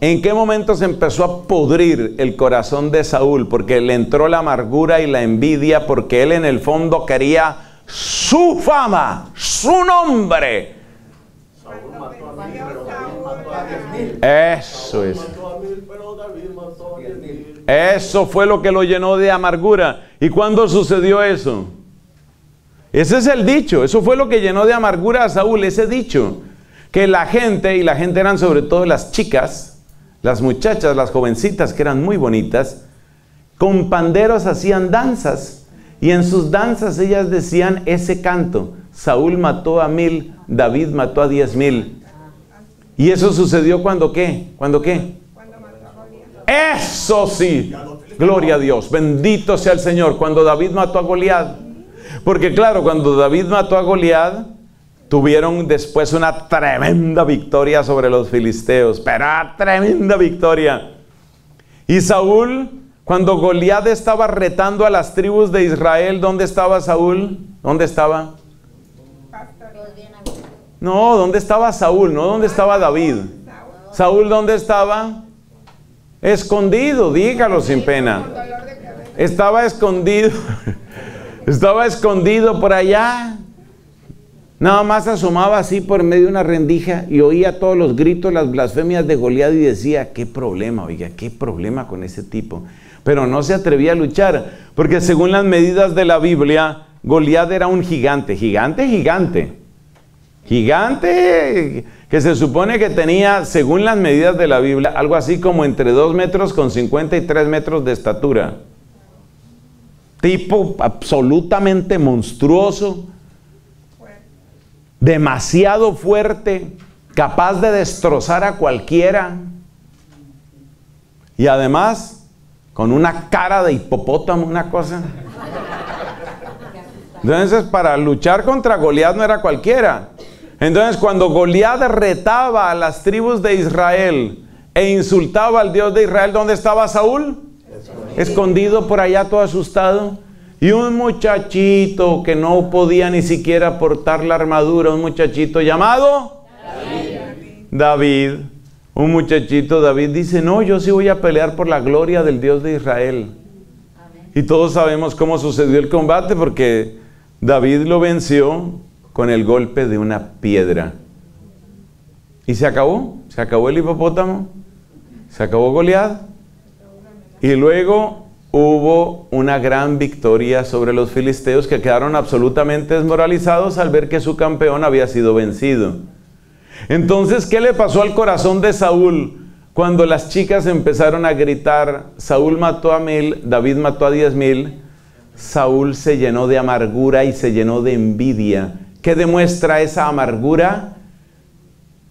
¿En qué momento se empezó a pudrir el corazón de Saúl? Porque le entró la amargura y la envidia, porque él en el fondo quería su fama, su nombre. Eso es. Eso fue lo que lo llenó de amargura. ¿Y cuándo sucedió eso? Ese es el dicho. Eso fue lo que llenó de amargura a Saúl, ese dicho. Que la gente, y la gente eran sobre todo las chicas, las muchachas, las jovencitas que eran muy bonitas, con panderos hacían danzas. Y en sus danzas ellas decían ese canto: Saúl mató a 1000, David mató a 10.000. ¿Y eso sucedió cuando qué? ¿Cuándo qué? Cuando mató a Goliat. ¡Eso sí! ¡Gloria a Dios! ¡Bendito sea el Señor! Cuando David mató a Goliat. Porque claro, cuando David mató a Goliat, tuvieron después una tremenda victoria sobre los filisteos. ¡Pero tremenda victoria! Y Saúl, cuando Goliat estaba retando a las tribus de Israel, ¿dónde estaba Saúl? ¿Dónde estaba? No, ¿dónde estaba Saúl? No, ¿dónde estaba David? Saúl, ¿dónde estaba? Escondido, dígalo sin pena. Estaba escondido. Estaba escondido por allá. Nada más asomaba así por medio de una rendija y oía todos los gritos, las blasfemias de Goliat y decía: qué problema, oiga, qué problema con ese tipo. Pero no se atrevía a luchar, porque según las medidas de la Biblia, Goliat era un gigante, gigante que se supone que tenía, según las medidas de la Biblia, algo así como entre 2,50 metros y 3 metros de estatura. Tipo absolutamente monstruoso, demasiado fuerte, capaz de destrozar a cualquiera, y además con una cara de hipopótamo, una cosa. Entonces, para luchar contra Goliat no era cualquiera. Entonces, cuando Goliat retaba a las tribus de Israel e insultaba al Dios de Israel, ¿dónde estaba Saúl? Escondido por allá, todo asustado. Y un muchachito que no podía ni siquiera portar la armadura, un muchachito llamado David. Un muchachito David dice: no, yo sí voy a pelear por la gloria del Dios de Israel. Y todos sabemos cómo sucedió el combate, porque David lo venció con el golpe de una piedra. Y se acabó. Se acabó el hipopótamo. Se acabó Goliat. Y luego hubo una gran victoria sobre los filisteos, que quedaron absolutamente desmoralizados al ver que su campeón había sido vencido. Entonces, ¿qué le pasó al corazón de Saúl cuando las chicas empezaron a gritar: Saúl mató a 1000, David mató a 10.000? Saúl se llenó de amargura y se llenó de envidia. ¿Qué demuestra esa amargura?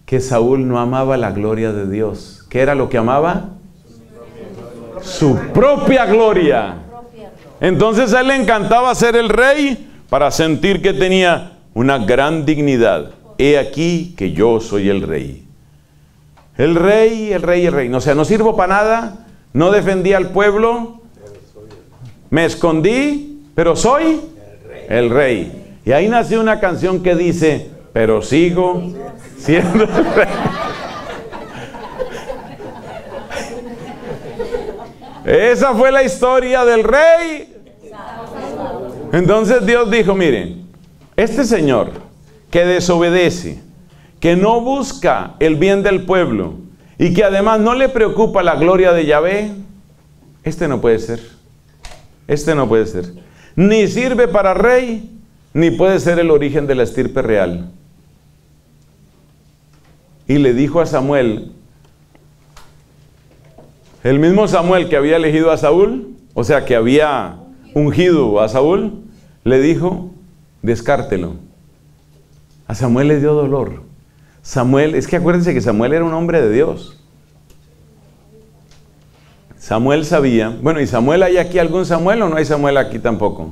Que Saúl no amaba la gloria de Dios. ¿Qué era lo que amaba? Su propia gloria. Entonces a él le encantaba ser el rey para sentir que tenía una gran dignidad. He aquí que yo soy el rey. El rey, el rey, el rey. O sea, no sirvo para nada, no defendí al pueblo, me escondí, pero soy el rey. Y ahí nació una canción que dice: pero sigo siendo el rey. Esa fue la historia del rey. Entonces Dios dijo: miren, este señor que desobedece, que no busca el bien del pueblo y que además no le preocupa la gloria de Yahvé, este no puede ser. Este no puede ser. Ni sirve para rey, ni puede ser el origen de la estirpe real. Y le dijo a Samuel, el mismo Samuel que había elegido a Saúl, o sea, que había ungido a Saúl, le dijo: descártelo. A Samuel le dio dolor. Samuel, es que acuérdense que Samuel era un hombre de Dios. Samuel sabía, bueno, ¿y Samuel hay aquí algún Samuel o no hay Samuel aquí tampoco?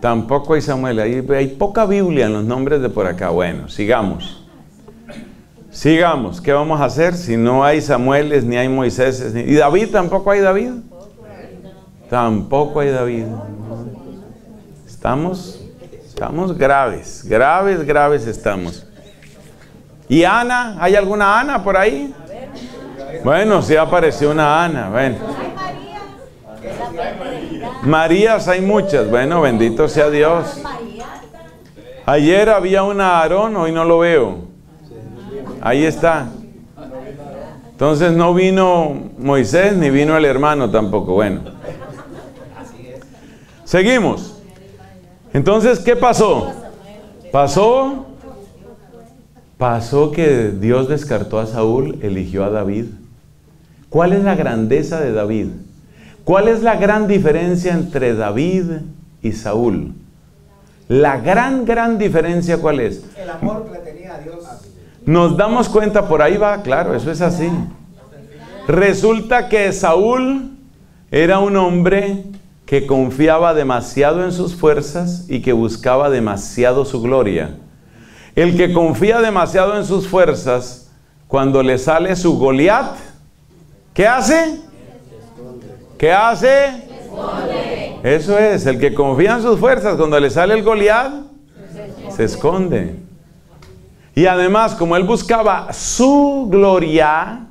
Tampoco hay Samuel, hay poca Biblia en los nombres de por acá. Bueno, sigamos. Sigamos, ¿qué vamos a hacer si no hay Samueles, ni hay Moiséses? Ni... ¿Y David? ¿Tampoco hay David? Tampoco hay David. Estamos graves, graves, graves estamos. ¿Y Ana? ¿Hay alguna Ana por ahí? Bueno, sí apareció una Ana, bueno. Marías hay muchas, bueno, bendito sea Dios. Ayer había una Aarón, hoy no lo veo. Ahí está. Entonces no vino Moisés ni vino el hermano tampoco. Bueno, seguimos. Entonces, ¿qué pasó? Pasó que Dios descartó a Saúl, eligió a David. ¿Cuál es la grandeza de David? ¿Cuál es la gran diferencia entre David y Saúl? La gran diferencia, ¿cuál es? El amor que tenía a Dios. Nos damos cuenta, por ahí va, claro, eso es así. Resulta que Saúl era un hombre que confiaba demasiado en sus fuerzas y que buscaba demasiado su gloria. El que confía demasiado en sus fuerzas, cuando le sale su Goliat, ¿qué hace? ¿Qué hace? Eso es, el que confía en sus fuerzas, cuando le sale el Goliat, se esconde. Y además, como él buscaba su gloria,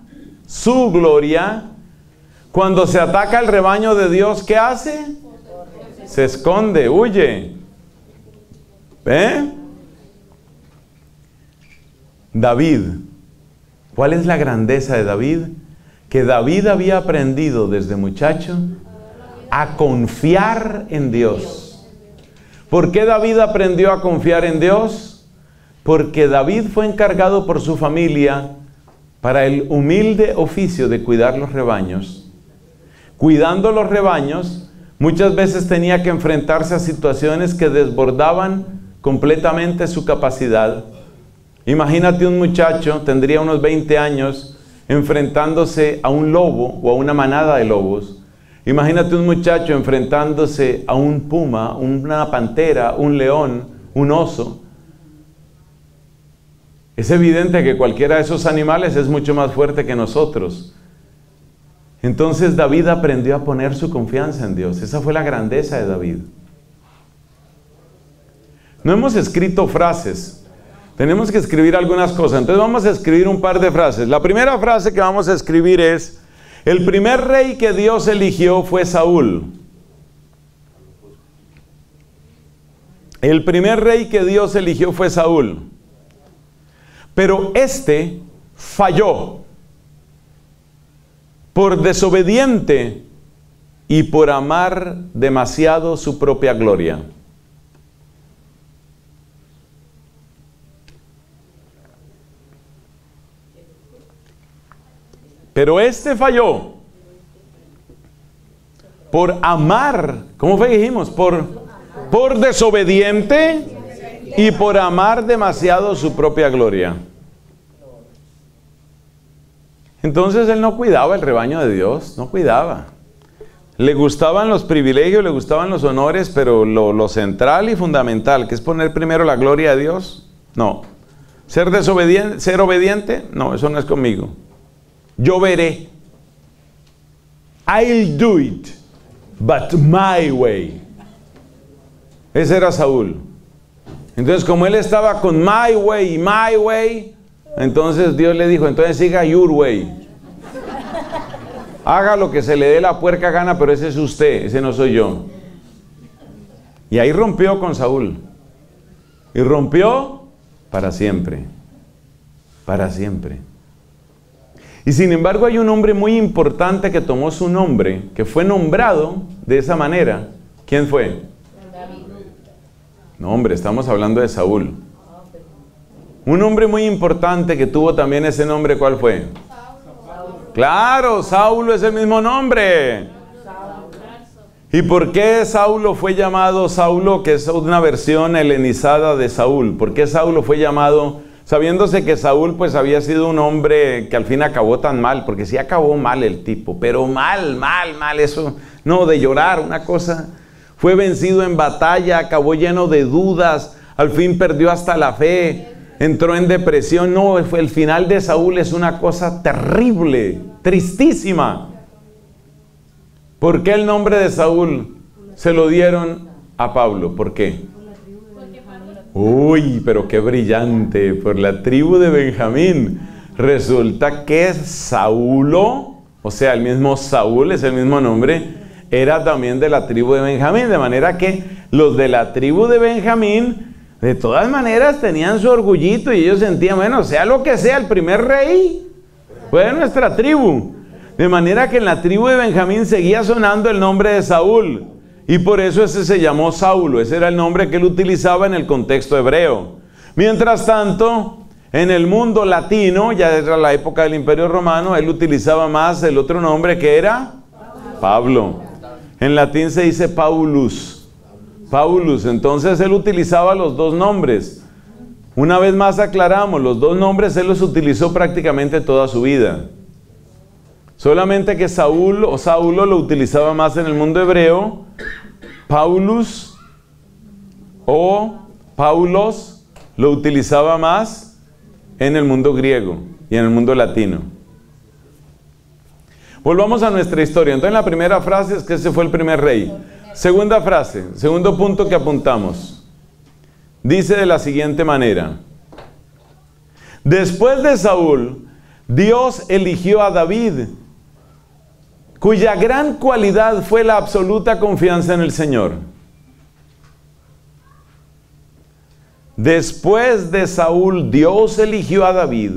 cuando se ataca el rebaño de Dios, ¿qué hace? Se esconde, huye. ¿Eh? David. ¿Cuál es la grandeza de David? Que David había aprendido desde muchacho a confiar en Dios. ¿Por qué David aprendió a confiar en Dios? Porque David fue encargado por su familia para el humilde oficio de cuidar los rebaños. Cuidando los rebaños, muchas veces tenía que enfrentarse a situaciones que desbordaban completamente su capacidad. Imagínate un muchacho, tendría unos 20 años, enfrentándose a un lobo o a una manada de lobos. Imagínate un muchacho enfrentándose a un puma, una pantera, un león, un oso. Es evidente que cualquiera de esos animales es mucho más fuerte que nosotros. Entonces David aprendió a poner su confianza en Dios. Esa fue la grandeza de David. No hemos escrito frases. Tenemos que escribir algunas cosas. Entonces vamos a escribir un par de frases. La primera frase que vamos a escribir es: el primer rey que Dios eligió fue Saúl. El primer rey que Dios eligió fue Saúl. Pero este falló por desobediente y por amar demasiado su propia gloria. Pero este falló por amar, ¿cómo fue que dijimos? Por desobediente y por amar demasiado su propia gloria. Entonces él no cuidaba el rebaño de Dios, no cuidaba. Le gustaban los privilegios, le gustaban los honores, pero lo central y fundamental, que es poner primero la gloria a Dios, no. Ser obediente, no, eso no es conmigo. Yo veré. I'll do it, but my way. Ese era Saúl. Entonces, como él estaba con my way, entonces Dios le dijo, entonces siga your way. Haga lo que se le dé la puerca gana, pero ese es usted, ese no soy yo. Y ahí rompió con Saúl. Y rompió para siempre. Para siempre. Y sin embargo, hay un hombre muy importante que tomó su nombre, que fue nombrado de esa manera. ¿Quién fue? No, hombre, estamos hablando de Saúl. Un hombre muy importante que tuvo también ese nombre, ¿cuál fue? Saulo. Claro, Saulo es el mismo nombre. ¿Y por qué Saulo fue llamado Saulo, que es una versión helenizada de Saúl? ¿Por qué Saulo fue llamado Sabiéndose que Saúl pues había sido un hombre que al fin acabó tan mal, porque sí acabó mal el tipo, pero mal, eso, no, de llorar, una cosa. Fue vencido en batalla, acabó lleno de dudas, al fin perdió hasta la fe, entró en depresión. No, el final de Saúl es una cosa terrible, tristísima. ¿Por qué el nombre de Saúl se lo dieron a Pablo? ¿Por qué? Uy, pero qué brillante, por la tribu de Benjamín. Resulta que Saulo, o sea, el mismo Saúl, es el mismo nombre, era también de la tribu de Benjamín, de manera que los de la tribu de Benjamín, de todas maneras, tenían su orgullito y ellos sentían, bueno, sea lo que sea, el primer rey fue de nuestra tribu. De manera que en la tribu de Benjamín seguía sonando el nombre de Saúl. Y por eso ese se llamó Saulo, ese era el nombre que él utilizaba en el contexto hebreo. Mientras tanto, en el mundo latino, ya era la época del Imperio Romano, él utilizaba más el otro nombre que era Pablo. En latín se dice Paulus. Paulus, entonces él utilizaba los dos nombres. Una vez más aclaramos, los dos nombres él los utilizó prácticamente toda su vida. Solamente que Saúl o Saulo lo utilizaba más en el mundo hebreo, Paulus o Paulos lo utilizaba más en el mundo griego y en el mundo latino. Volvamos a nuestra historia. Entonces la primera frase es que ese fue el primer rey. Segunda frase, segundo punto que apuntamos. Dice de la siguiente manera: después de Saúl, Dios eligió a David, cuya gran cualidad fue la absoluta confianza en el Señor. Después de Saúl, Dios eligió a David,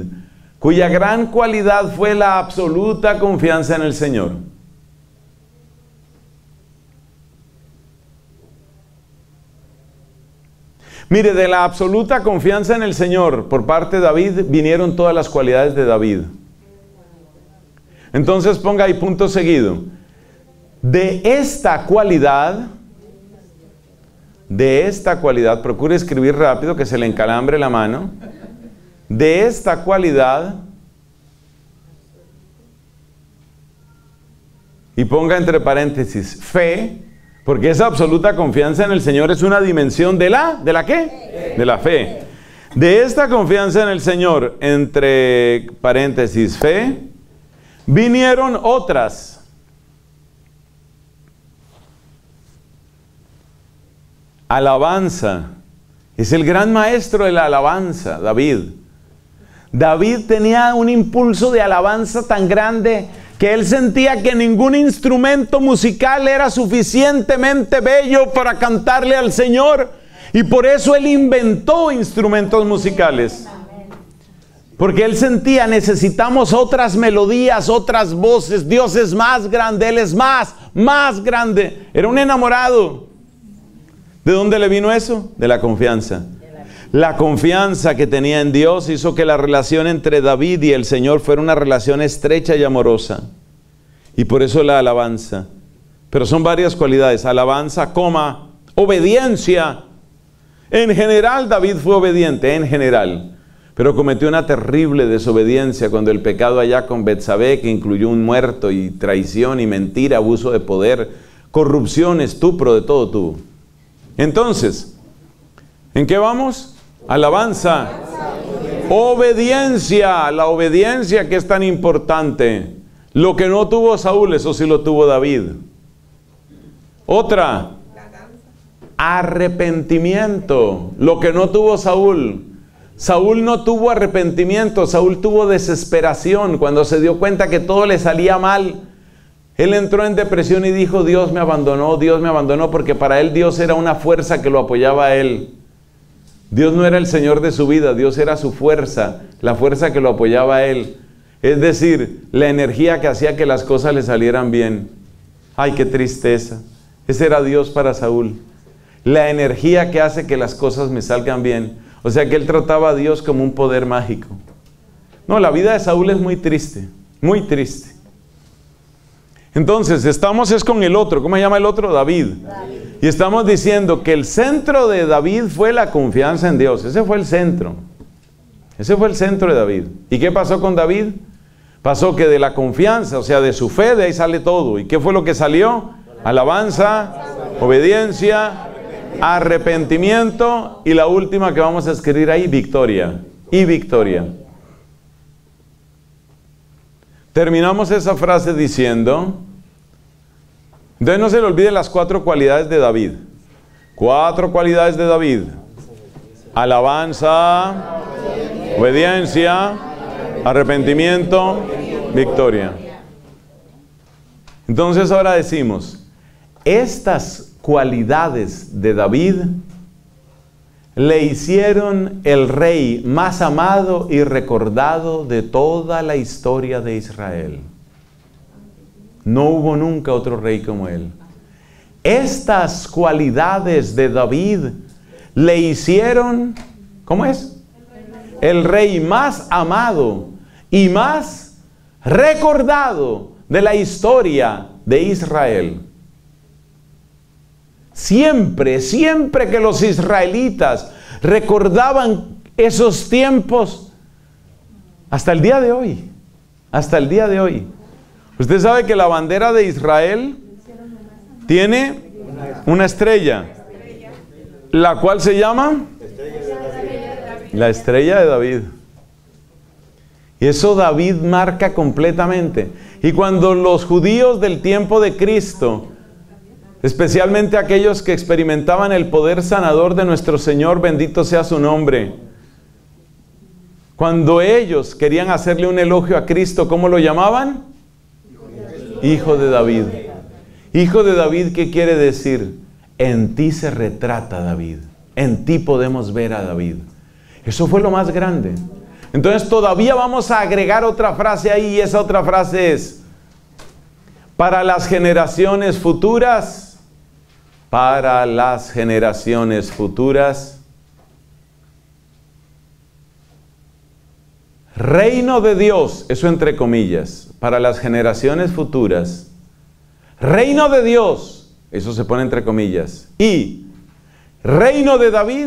cuya gran cualidad fue la absoluta confianza en el Señor. Mire, de la absoluta confianza en el Señor por parte de David vinieron todas las cualidades de David. Entonces ponga ahí punto seguido. De esta cualidad, procure escribir rápido que se le encalambre la mano. De esta cualidad, y ponga entre paréntesis, fe, porque esa absoluta confianza en el Señor es una dimensión de la ¿qué? De la fe. De esta confianza en el Señor, entre paréntesis, fe, vinieron otras. Alabanza. Es el gran maestro de la alabanza, David. David tenía un impulso de alabanza tan grande que él sentía que ningún instrumento musical era suficientemente bello para cantarle al Señor. Y por eso él inventó instrumentos musicales. Porque él sentía, necesitamos otras melodías, otras voces. Dios es más grande, Él es más grande. Era un enamorado. ¿De dónde le vino eso? De la confianza. La confianza que tenía en Dios hizo que la relación entre David y el Señor fuera una relación estrecha y amorosa. Y por eso la alabanza. Pero son varias cualidades. Alabanza, obediencia. En general David fue obediente, en general. Pero cometió una terrible desobediencia cuando el pecado allá con Betsabé, que incluyó un muerto y traición y mentira, abuso de poder, corrupción, estupro, de todo tuvo. Entonces, ¿en qué vamos? Alabanza. Obediencia, la obediencia que es tan importante. Lo que no tuvo Saúl, eso sí lo tuvo David. Otra, arrepentimiento. Lo que no tuvo Saúl. Saúl no tuvo arrepentimiento, Saúl tuvo desesperación. Cuando se dio cuenta que todo le salía mal, él entró en depresión y dijo, Dios me abandonó, porque para él Dios era una fuerza que lo apoyaba a él. Dios no era el Señor de su vida, Dios era su fuerza, la fuerza que lo apoyaba a él. Es decir, la energía que hacía que las cosas le salieran bien. ¡Ay, qué tristeza! Ese era Dios para Saúl. La energía que hace que las cosas me salgan bien. O sea que él trataba a Dios como un poder mágico. No, la vida de Saúl es muy triste, muy triste. Entonces, estamos es con el otro. ¿Cómo se llama el otro? David. Y estamos diciendo que el centro de David fue la confianza en Dios. Ese fue el centro. Ese fue el centro de David. ¿Y qué pasó con David? Pasó que de la confianza, o sea, de su fe, de ahí sale todo. ¿Y qué fue lo que salió? Alabanza, obediencia, arrepentimiento y la última que vamos a escribir ahí, victoria. Y victoria. Terminamos esa frase diciendo, entonces no se le olviden las 4 cualidades de David. 4 cualidades de David: alabanza, obediencia, arrepentimiento, victoria. Entonces ahora decimos, estas cualidades de David le hicieron el rey más amado y recordado de toda la historia de Israel. No hubo nunca otro rey como él. Estas cualidades de David le hicieron, ¿cómo es? El rey más amado y más recordado de la historia de Israel. Siempre, siempre que los israelitas recordaban esos tiempos, hasta el día de hoy, hasta el día de hoy. Usted sabe que la bandera de Israel tiene una estrella, la cual se llama la estrella de David. Y eso David marca completamente. Y cuando los judíos del tiempo de Cristo, especialmente aquellos que experimentaban el poder sanador de nuestro Señor, bendito sea su nombre, cuando ellos querían hacerle un elogio a Cristo, ¿cómo lo llamaban? Hijo de David. Hijo de David, ¿qué quiere decir? En ti se retrata David, en ti podemos ver a David. Eso fue lo más grande. Entonces todavía vamos a agregar otra frase ahí, y esa otra frase es: para las generaciones futuras, para las generaciones futuras, reino de Dios, eso entre comillas, para las generaciones futuras, reino de Dios, eso se pone entre comillas, y reino de David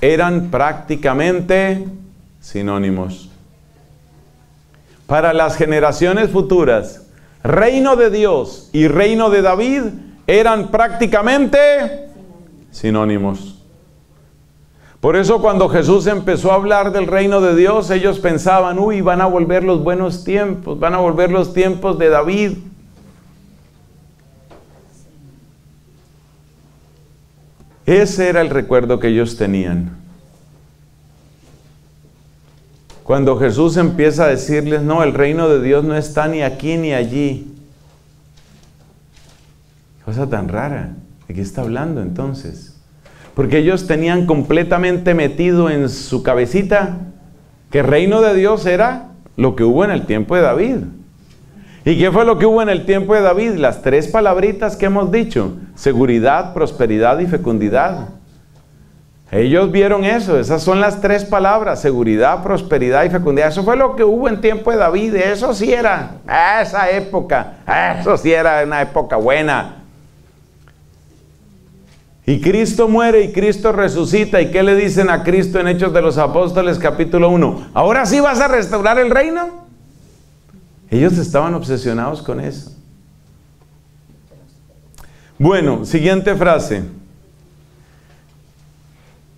eran prácticamente sinónimos. Para las generaciones futuras, reino de Dios y reino de David eran prácticamente sinónimos. Por eso cuando Jesús empezó a hablar del reino de Dios, ellos pensaban, uy, van a volver los buenos tiempos, van a volver los tiempos de David. Ese era el recuerdo que ellos tenían. Cuando Jesús empieza a decirles, no, el reino de Dios no está ni aquí ni allí. Cosa tan rara, ¿de qué está hablando entonces? Porque ellos tenían completamente metido en su cabecita que el reino de Dios era lo que hubo en el tiempo de David. ¿Y qué fue lo que hubo en el tiempo de David? Las 3 palabritas que hemos dicho: seguridad, prosperidad y fecundidad. Ellos vieron eso, esas son las 3 palabras: seguridad, prosperidad y fecundidad. Eso fue lo que hubo en tiempo de David, eso sí era, esa época, eso sí era una época buena. Y Cristo muere y Cristo resucita, ¿y qué le dicen a Cristo en Hechos de los Apóstoles capítulo 1? ¿Ahora sí vas a restaurar el reino? Ellos estaban obsesionados con eso. Bueno, siguiente frase.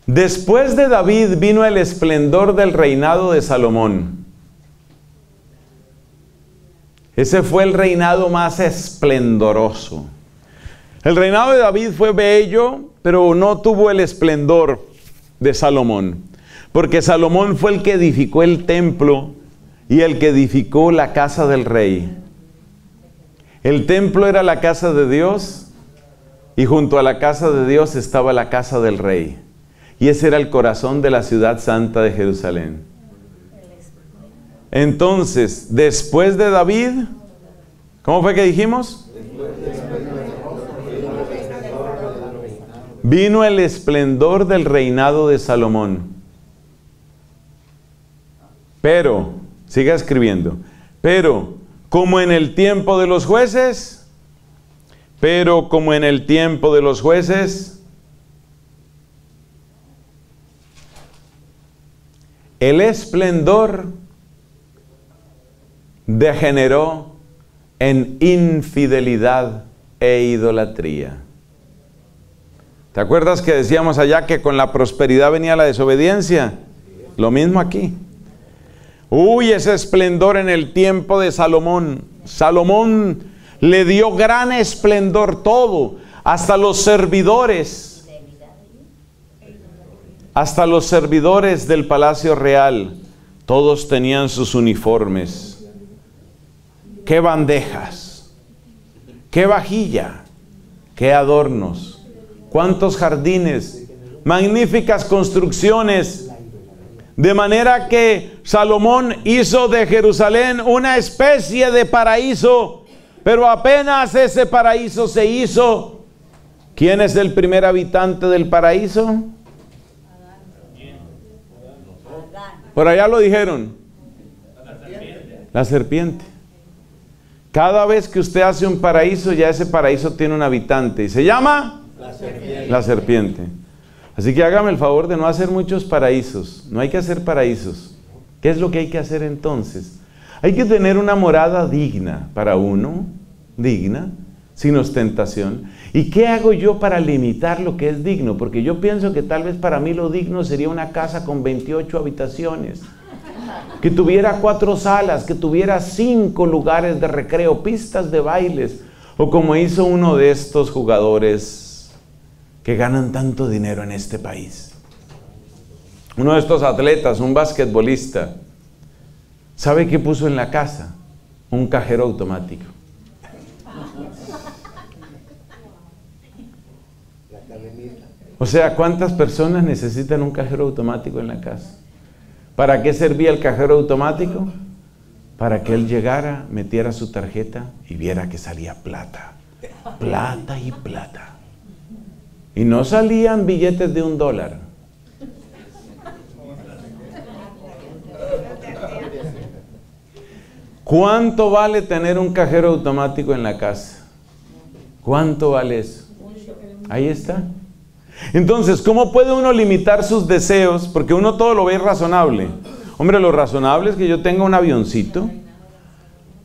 Después de David vino el esplendor del reinado de Salomón. Ese fue el reinado más esplendoroso. El reinado de David fue bello, pero no tuvo el esplendor de Salomón, porque Salomón fue el que edificó el templo y el que edificó la casa del rey. El templo era la casa de Dios, y junto a la casa de Dios estaba la casa del rey. Y ese era el corazón de la ciudad santa de Jerusalén. Entonces, después de David, ¿cómo fue que dijimos? Vino el esplendor del reinado de Salomón. Pero, siga escribiendo, pero como en el tiempo de los jueces, pero como en el tiempo de los jueces, el esplendor degeneró en infidelidad e idolatría. ¿Te acuerdas que decíamos allá que con la prosperidad venía la desobediencia? Lo mismo aquí. Uy, ese esplendor en el tiempo de Salomón. Salomón le dio gran esplendor todo, hasta los servidores. Hasta los servidores del Palacio Real, todos tenían sus uniformes. ¡Qué bandejas! ¡Qué vajilla! ¡Qué adornos! ¡Cuántos jardines! ¡Magníficas construcciones! De manera que Salomón hizo de Jerusalén una especie de paraíso, pero apenas ese paraíso se hizo, ¿quién es el primer habitante del paraíso? Por allá lo dijeron. La serpiente. Cada vez que usted hace un paraíso, ya ese paraíso tiene un habitante. Y se llama la serpiente. La serpiente. Así que hágame el favor de no hacer muchos paraísos. No hay que hacer paraísos. ¿Qué es lo que hay que hacer entonces? Hay que tener una morada digna para uno, digna, sin ostentación. ¿Y qué hago yo para limitar lo que es digno? Porque yo pienso que tal vez para mí lo digno sería una casa con 28 habitaciones, que tuviera 4 salas, que tuviera 5 lugares de recreo, pistas de bailes, o como hizo uno de estos jugadores que ganan tanto dinero en este país. Uno de estos atletas, un basquetbolista, ¿sabe qué puso en la casa? Un cajero automático. O sea, ¿cuántas personas necesitan un cajero automático en la casa? ¿Para qué servía el cajero automático? Para que él llegara, metiera su tarjeta y viera que salía plata. Plata y plata. Y no salían billetes de $1. ¿Cuánto vale tener un cajero automático en la casa? ¿Cuánto vale eso? Ahí está. Entonces, ¿cómo puede uno limitar sus deseos? Porque uno todo lo ve razonable. Hombre, lo razonable es que yo tenga un avioncito.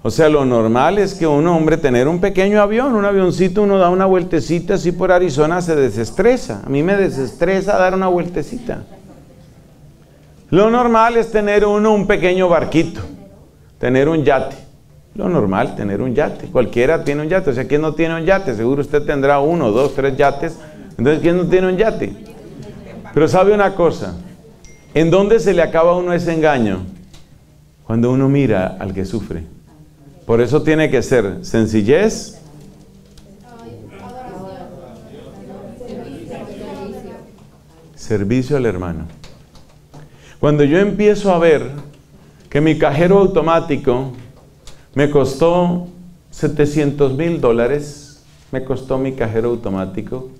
O sea, lo normal es que uno, hombre, tener un pequeño avión, un avioncito, uno da una vueltecita así por Arizona, se desestresa. A mí me desestresa dar una vueltecita. Lo normal es tener uno un pequeño barquito, tener un yate. Lo normal, tener un yate. Cualquiera tiene un yate. O sea, ¿quién no tiene un yate? Seguro usted tendrá 1, 2, 3 yates. Entonces, ¿quién no tiene un yate? Pero sabe una cosa, ¿en dónde se le acaba a uno ese engaño? Cuando uno mira al que sufre. Por eso tiene que ser sencillez, servicio al hermano. Cuando yo empiezo a ver que mi cajero automático me costó $700.000, me costó mi cajero automático,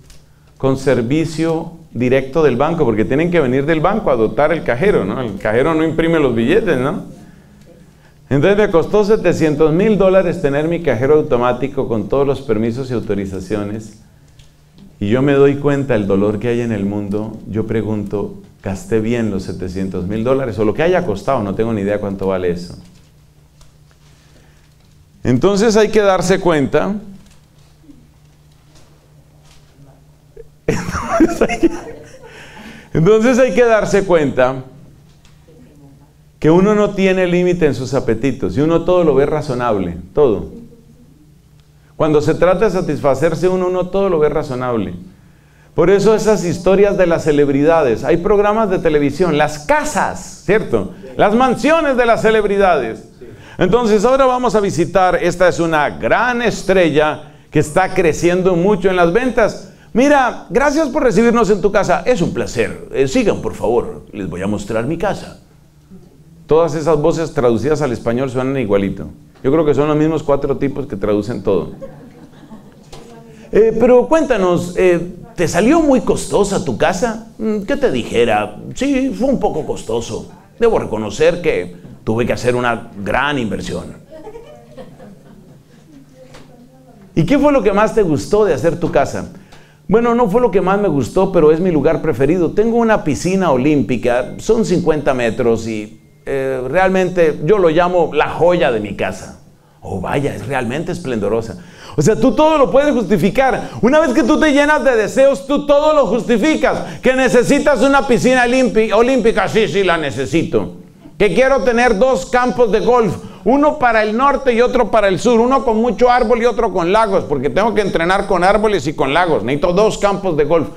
con servicio directo del banco, porque tienen que venir del banco a dotar el cajero, ¿no? El cajero no imprime los billetes, ¿no? Entonces me costó $700.000 tener mi cajero automático con todos los permisos y autorizaciones, y yo me doy cuenta del dolor que hay en el mundo. Yo pregunto, ¿gasté bien los $700.000? O lo que haya costado, no tengo ni idea cuánto vale eso. Entonces hay que darse cuenta. Entonces hay que darse cuenta que uno no tiene límite en sus apetitos y uno todo lo ve razonable, todo. Cuando se trata de satisfacerse uno todo lo ve razonable. Por eso esas historias de las celebridades, hay programas de televisión, las casas, ¿cierto? Las mansiones de las celebridades. Entonces ahora vamos a visitar, esta es una gran estrella que está creciendo mucho en las ventas. Mira, gracias por recibirnos en tu casa. Es un placer. Sigan, por favor. Les voy a mostrar mi casa. Todas esas voces traducidas al español suenan igualito. Yo creo que son los mismos 4 tipos que traducen todo. Pero cuéntanos, ¿te salió muy costosa tu casa? ¿Qué te dijera? Sí, fue un poco costoso. Debo reconocer que tuve que hacer una gran inversión. ¿Y qué fue lo que más te gustó de hacer tu casa? Bueno, no fue lo que más me gustó, pero es mi lugar preferido. Tengo una piscina olímpica, son 50 metros y realmente yo lo llamo la joya de mi casa. Oh, vaya, es realmente esplendorosa. O sea, tú todo lo puedes justificar. Una vez que tú te llenas de deseos, tú todo lo justificas. Que necesitas una piscina olímpica, sí, sí, la necesito. Que quiero tener dos campos de golf, uno para el norte y otro para el sur, uno con mucho árbol y otro con lagos, porque tengo que entrenar con árboles y con lagos, necesito dos campos de golf.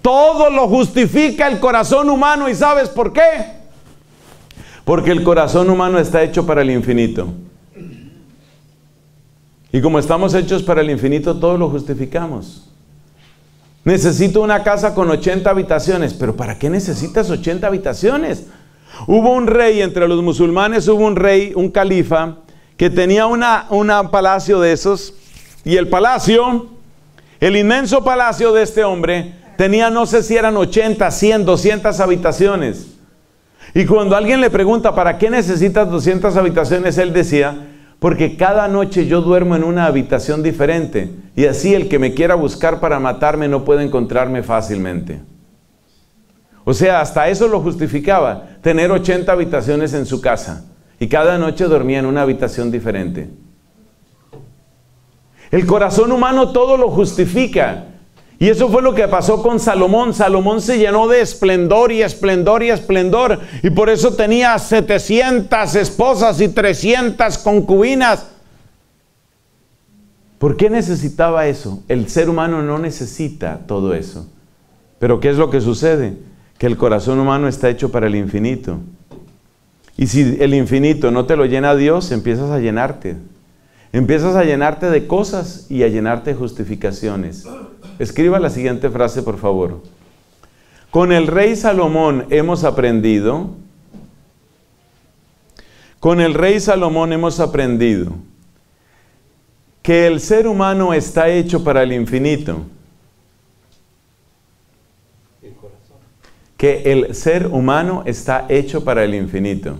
Todo lo justifica el corazón humano, ¿y sabes por qué? Porque el corazón humano está hecho para el infinito. Y como estamos hechos para el infinito, todo lo justificamos. Necesito una casa con 80 habitaciones, pero ¿para qué necesitas 80 habitaciones? Hubo un rey, entre los musulmanes hubo un rey, un califa, que tenía un palacio de esos, y el palacio, el inmenso palacio de este hombre, tenía no sé si eran 80, 100, 200 habitaciones. Y cuando alguien le pregunta, ¿para qué necesitas 200 habitaciones? Él decía, porque cada noche yo duermo en una habitación diferente, y así el que me quiera buscar para matarme no puede encontrarme fácilmente. O sea, hasta eso lo justificaba, tener 80 habitaciones en su casa. Y cada noche dormía en una habitación diferente. El corazón humano todo lo justifica. Y eso fue lo que pasó con Salomón. Salomón se llenó de esplendor y esplendor y esplendor. Y por eso tenía 700 esposas y 300 concubinas. ¿Por qué necesitaba eso? El ser humano no necesita todo eso. Pero ¿qué es lo que sucede? Que el corazón humano está hecho para el infinito. Y si el infinito no te lo llena Dios, empiezas a llenarte. Empiezas a llenarte de cosas y a llenarte de justificaciones. Escriba la siguiente frase, por favor. Con el rey Salomón hemos aprendido. Con el rey Salomón hemos aprendido que el ser humano está hecho para el infinito. Que el ser humano está hecho para el infinito.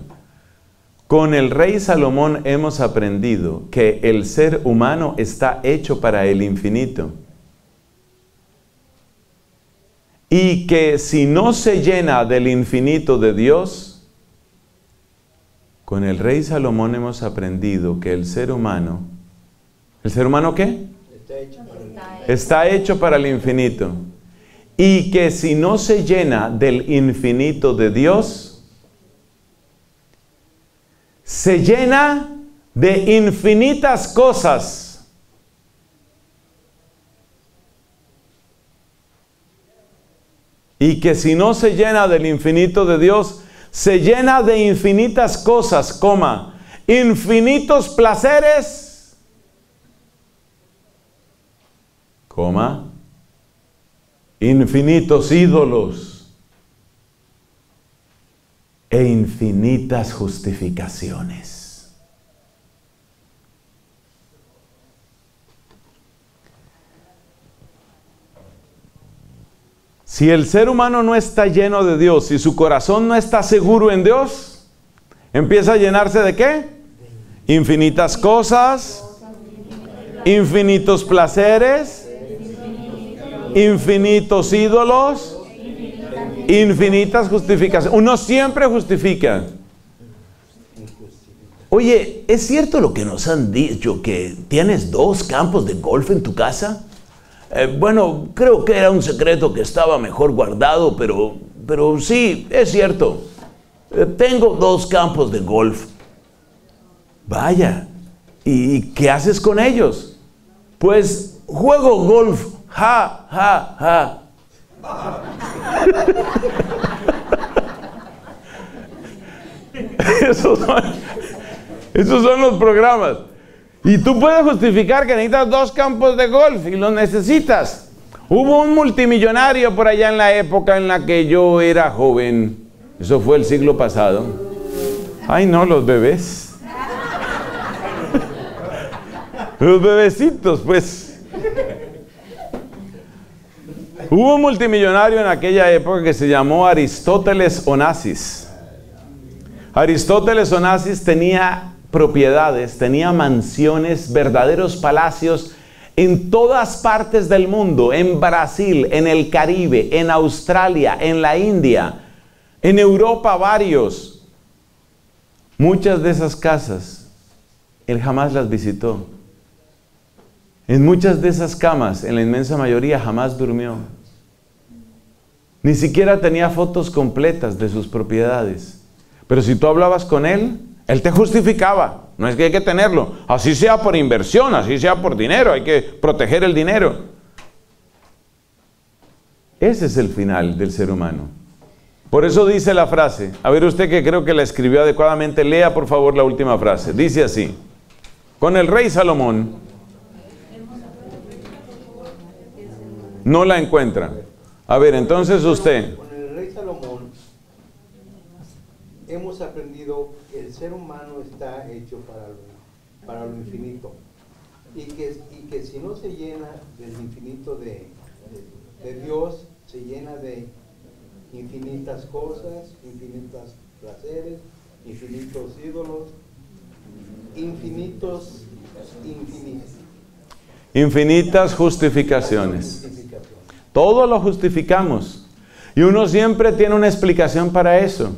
Con el rey Salomón hemos aprendido que el ser humano está hecho para el infinito. Y que si no se llena del infinito de Dios, con el rey Salomón hemos aprendido que ¿el ser humano qué? Está hecho para el infinito. Y que si no se llena del infinito de Dios, se llena de infinitas cosas. Y que si no se llena del infinito de Dios, se llena de infinitas cosas, coma, infinitos placeres, coma, infinitos ídolos e infinitas justificaciones. Si el ser humano no está lleno de Dios, si su corazón no está seguro en Dios, empieza a llenarse de ¿qué? Infinitas cosas, infinitos placeres, infinitos ídolos, infinitas justificaciones. Uno siempre justifica. Oye, ¿es cierto lo que nos han dicho, que tienes dos campos de golf en tu casa? Bueno, creo que era un secreto que estaba mejor guardado, pero sí, es cierto. Tengo dos campos de golf. Vaya, ¿y qué haces con ellos? Pues juego golf. Ja, ja, ja. Esos son los programas. Y tú puedes justificar que necesitas dos campos de golf y los necesitas. Hubo un multimillonario por allá en la época en la que yo era joven. Eso fue el siglo pasado. Ay, no, los bebés. Los bebecitos, pues. Hubo un multimillonario en aquella época que se llamó Aristóteles Onassis. Aristóteles Onassis tenía propiedades, tenía mansiones, verdaderos palacios en todas partes del mundo, en Brasil, en el Caribe, en Australia, en la India, en Europa varios. Muchas de esas casas, él jamás las visitó. En muchas de esas camas, en la inmensa mayoría, jamás durmió. Ni siquiera tenía fotos completas de sus propiedades. Pero si tú hablabas con él, él te justificaba. No es que hay que tenerlo. Así sea por inversión, así sea por dinero. Hay que proteger el dinero. Ese es el final del ser humano. Por eso dice la frase. A ver, usted que creo que la escribió adecuadamente, lea por favor la última frase. Dice así. Con el rey Salomón no la encuentra. A ver, entonces usted. Con el rey Salomón hemos aprendido que el ser humano está hecho para lo infinito y que si no se llena del infinito de Dios, se llena de infinitas cosas, infinitos placeres, infinitos ídolos, infinitas justificaciones. Todo lo justificamos. Y uno siempre tiene una explicación para eso.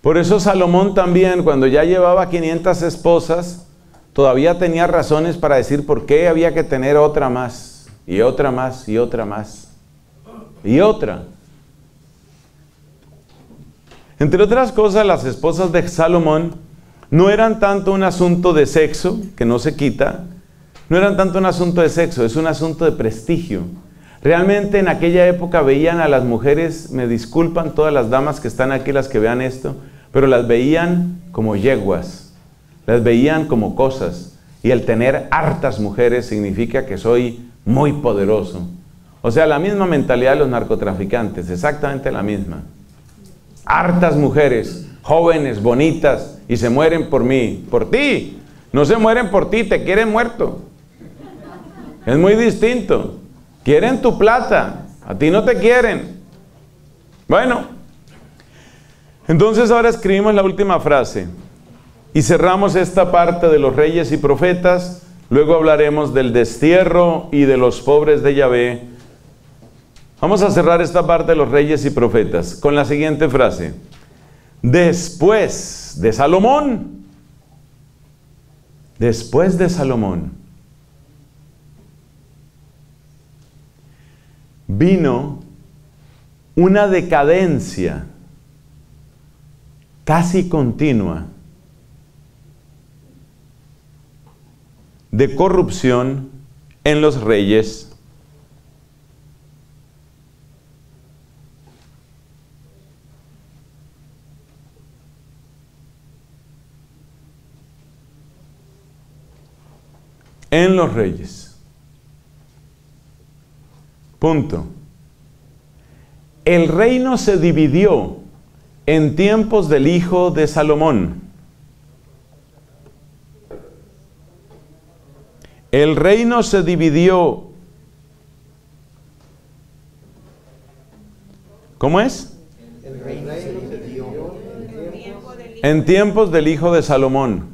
Por eso Salomón también, cuando ya llevaba 500 esposas, todavía tenía razones para decir por qué había que tener otra más, y otra más, y otra más, y otra. Entre otras cosas, las esposas de Salomón no eran tanto un asunto de sexo, que no se quita, no eran tanto un asunto de sexo, es un asunto de prestigio. Realmente en aquella época veían a las mujeres, me disculpan todas las damas que están aquí, las que vean esto, pero las veían como yeguas, las veían como cosas. Y el tener hartas mujeres significa que soy muy poderoso. O sea, la misma mentalidad de los narcotraficantes, exactamente la misma. Hartas mujeres, jóvenes, bonitas, y se mueren por mí, por ti. No se mueren por ti, te quieren muerto. Es muy distinto. Quieren tu plata, a ti no te quieren. Bueno, entonces ahora escribimos la última frase y cerramos esta parte de los reyes y profetas. Luego hablaremos del destierro y de los pobres de Yahvé. Vamos a cerrar esta parte de los reyes y profetas con la siguiente frase. Después de Salomón vino una decadencia casi continua de corrupción en los reyes. En los reyes. Punto. El reino se dividió en tiempos del hijo de Salomón. El reino se dividió. ¿Cómo es? El reino se dividió en tiempos del hijo de Salomón.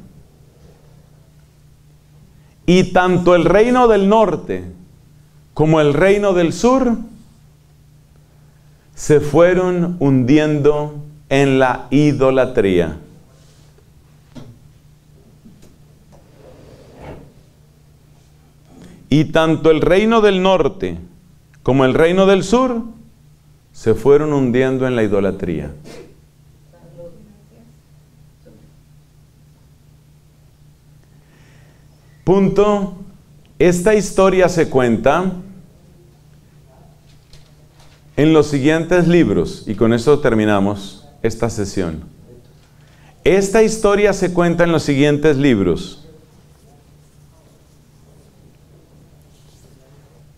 Y tanto el reino del norte como el reino del sur se fueron hundiendo en la idolatría. Y tanto el reino del norte como el reino del sur se fueron hundiendo en la idolatría. Punto. Esta historia se cuenta en los siguientes libros, y con esto terminamos esta sesión. Esta historia se cuenta en los siguientes libros.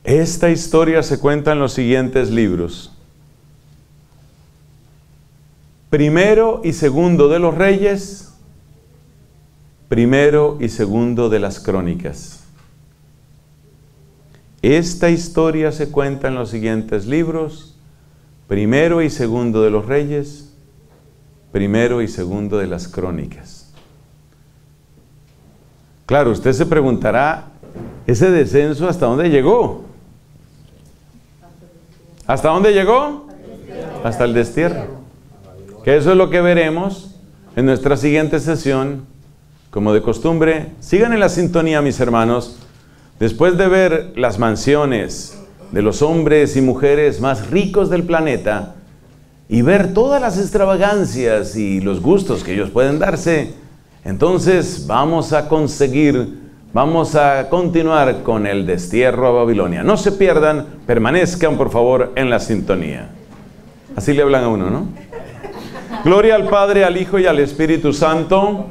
Esta historia se cuenta en los siguientes libros. Primero y segundo de los Reyes, primero y segundo de las Crónicas. Esta historia se cuenta en los siguientes libros, primero y segundo de los Reyes, primero y segundo de las Crónicas. Claro, usted se preguntará, Ese descenso, ¿hasta dónde llegó? ¿Hasta dónde llegó? Hasta el destierro. Que eso es lo que veremos en nuestra siguiente sesión. Como de costumbre, sigan en la sintonía, mis hermanos. Después de ver las mansiones de los hombres y mujeres más ricos del planeta y ver todas las extravagancias y los gustos que ellos pueden darse, entonces vamos a continuar con el destierro a Babilonia. No se pierdan, permanezcan por favor en la sintonía. Así le hablan a uno, ¿no? Gloria al Padre, al Hijo y al Espíritu Santo.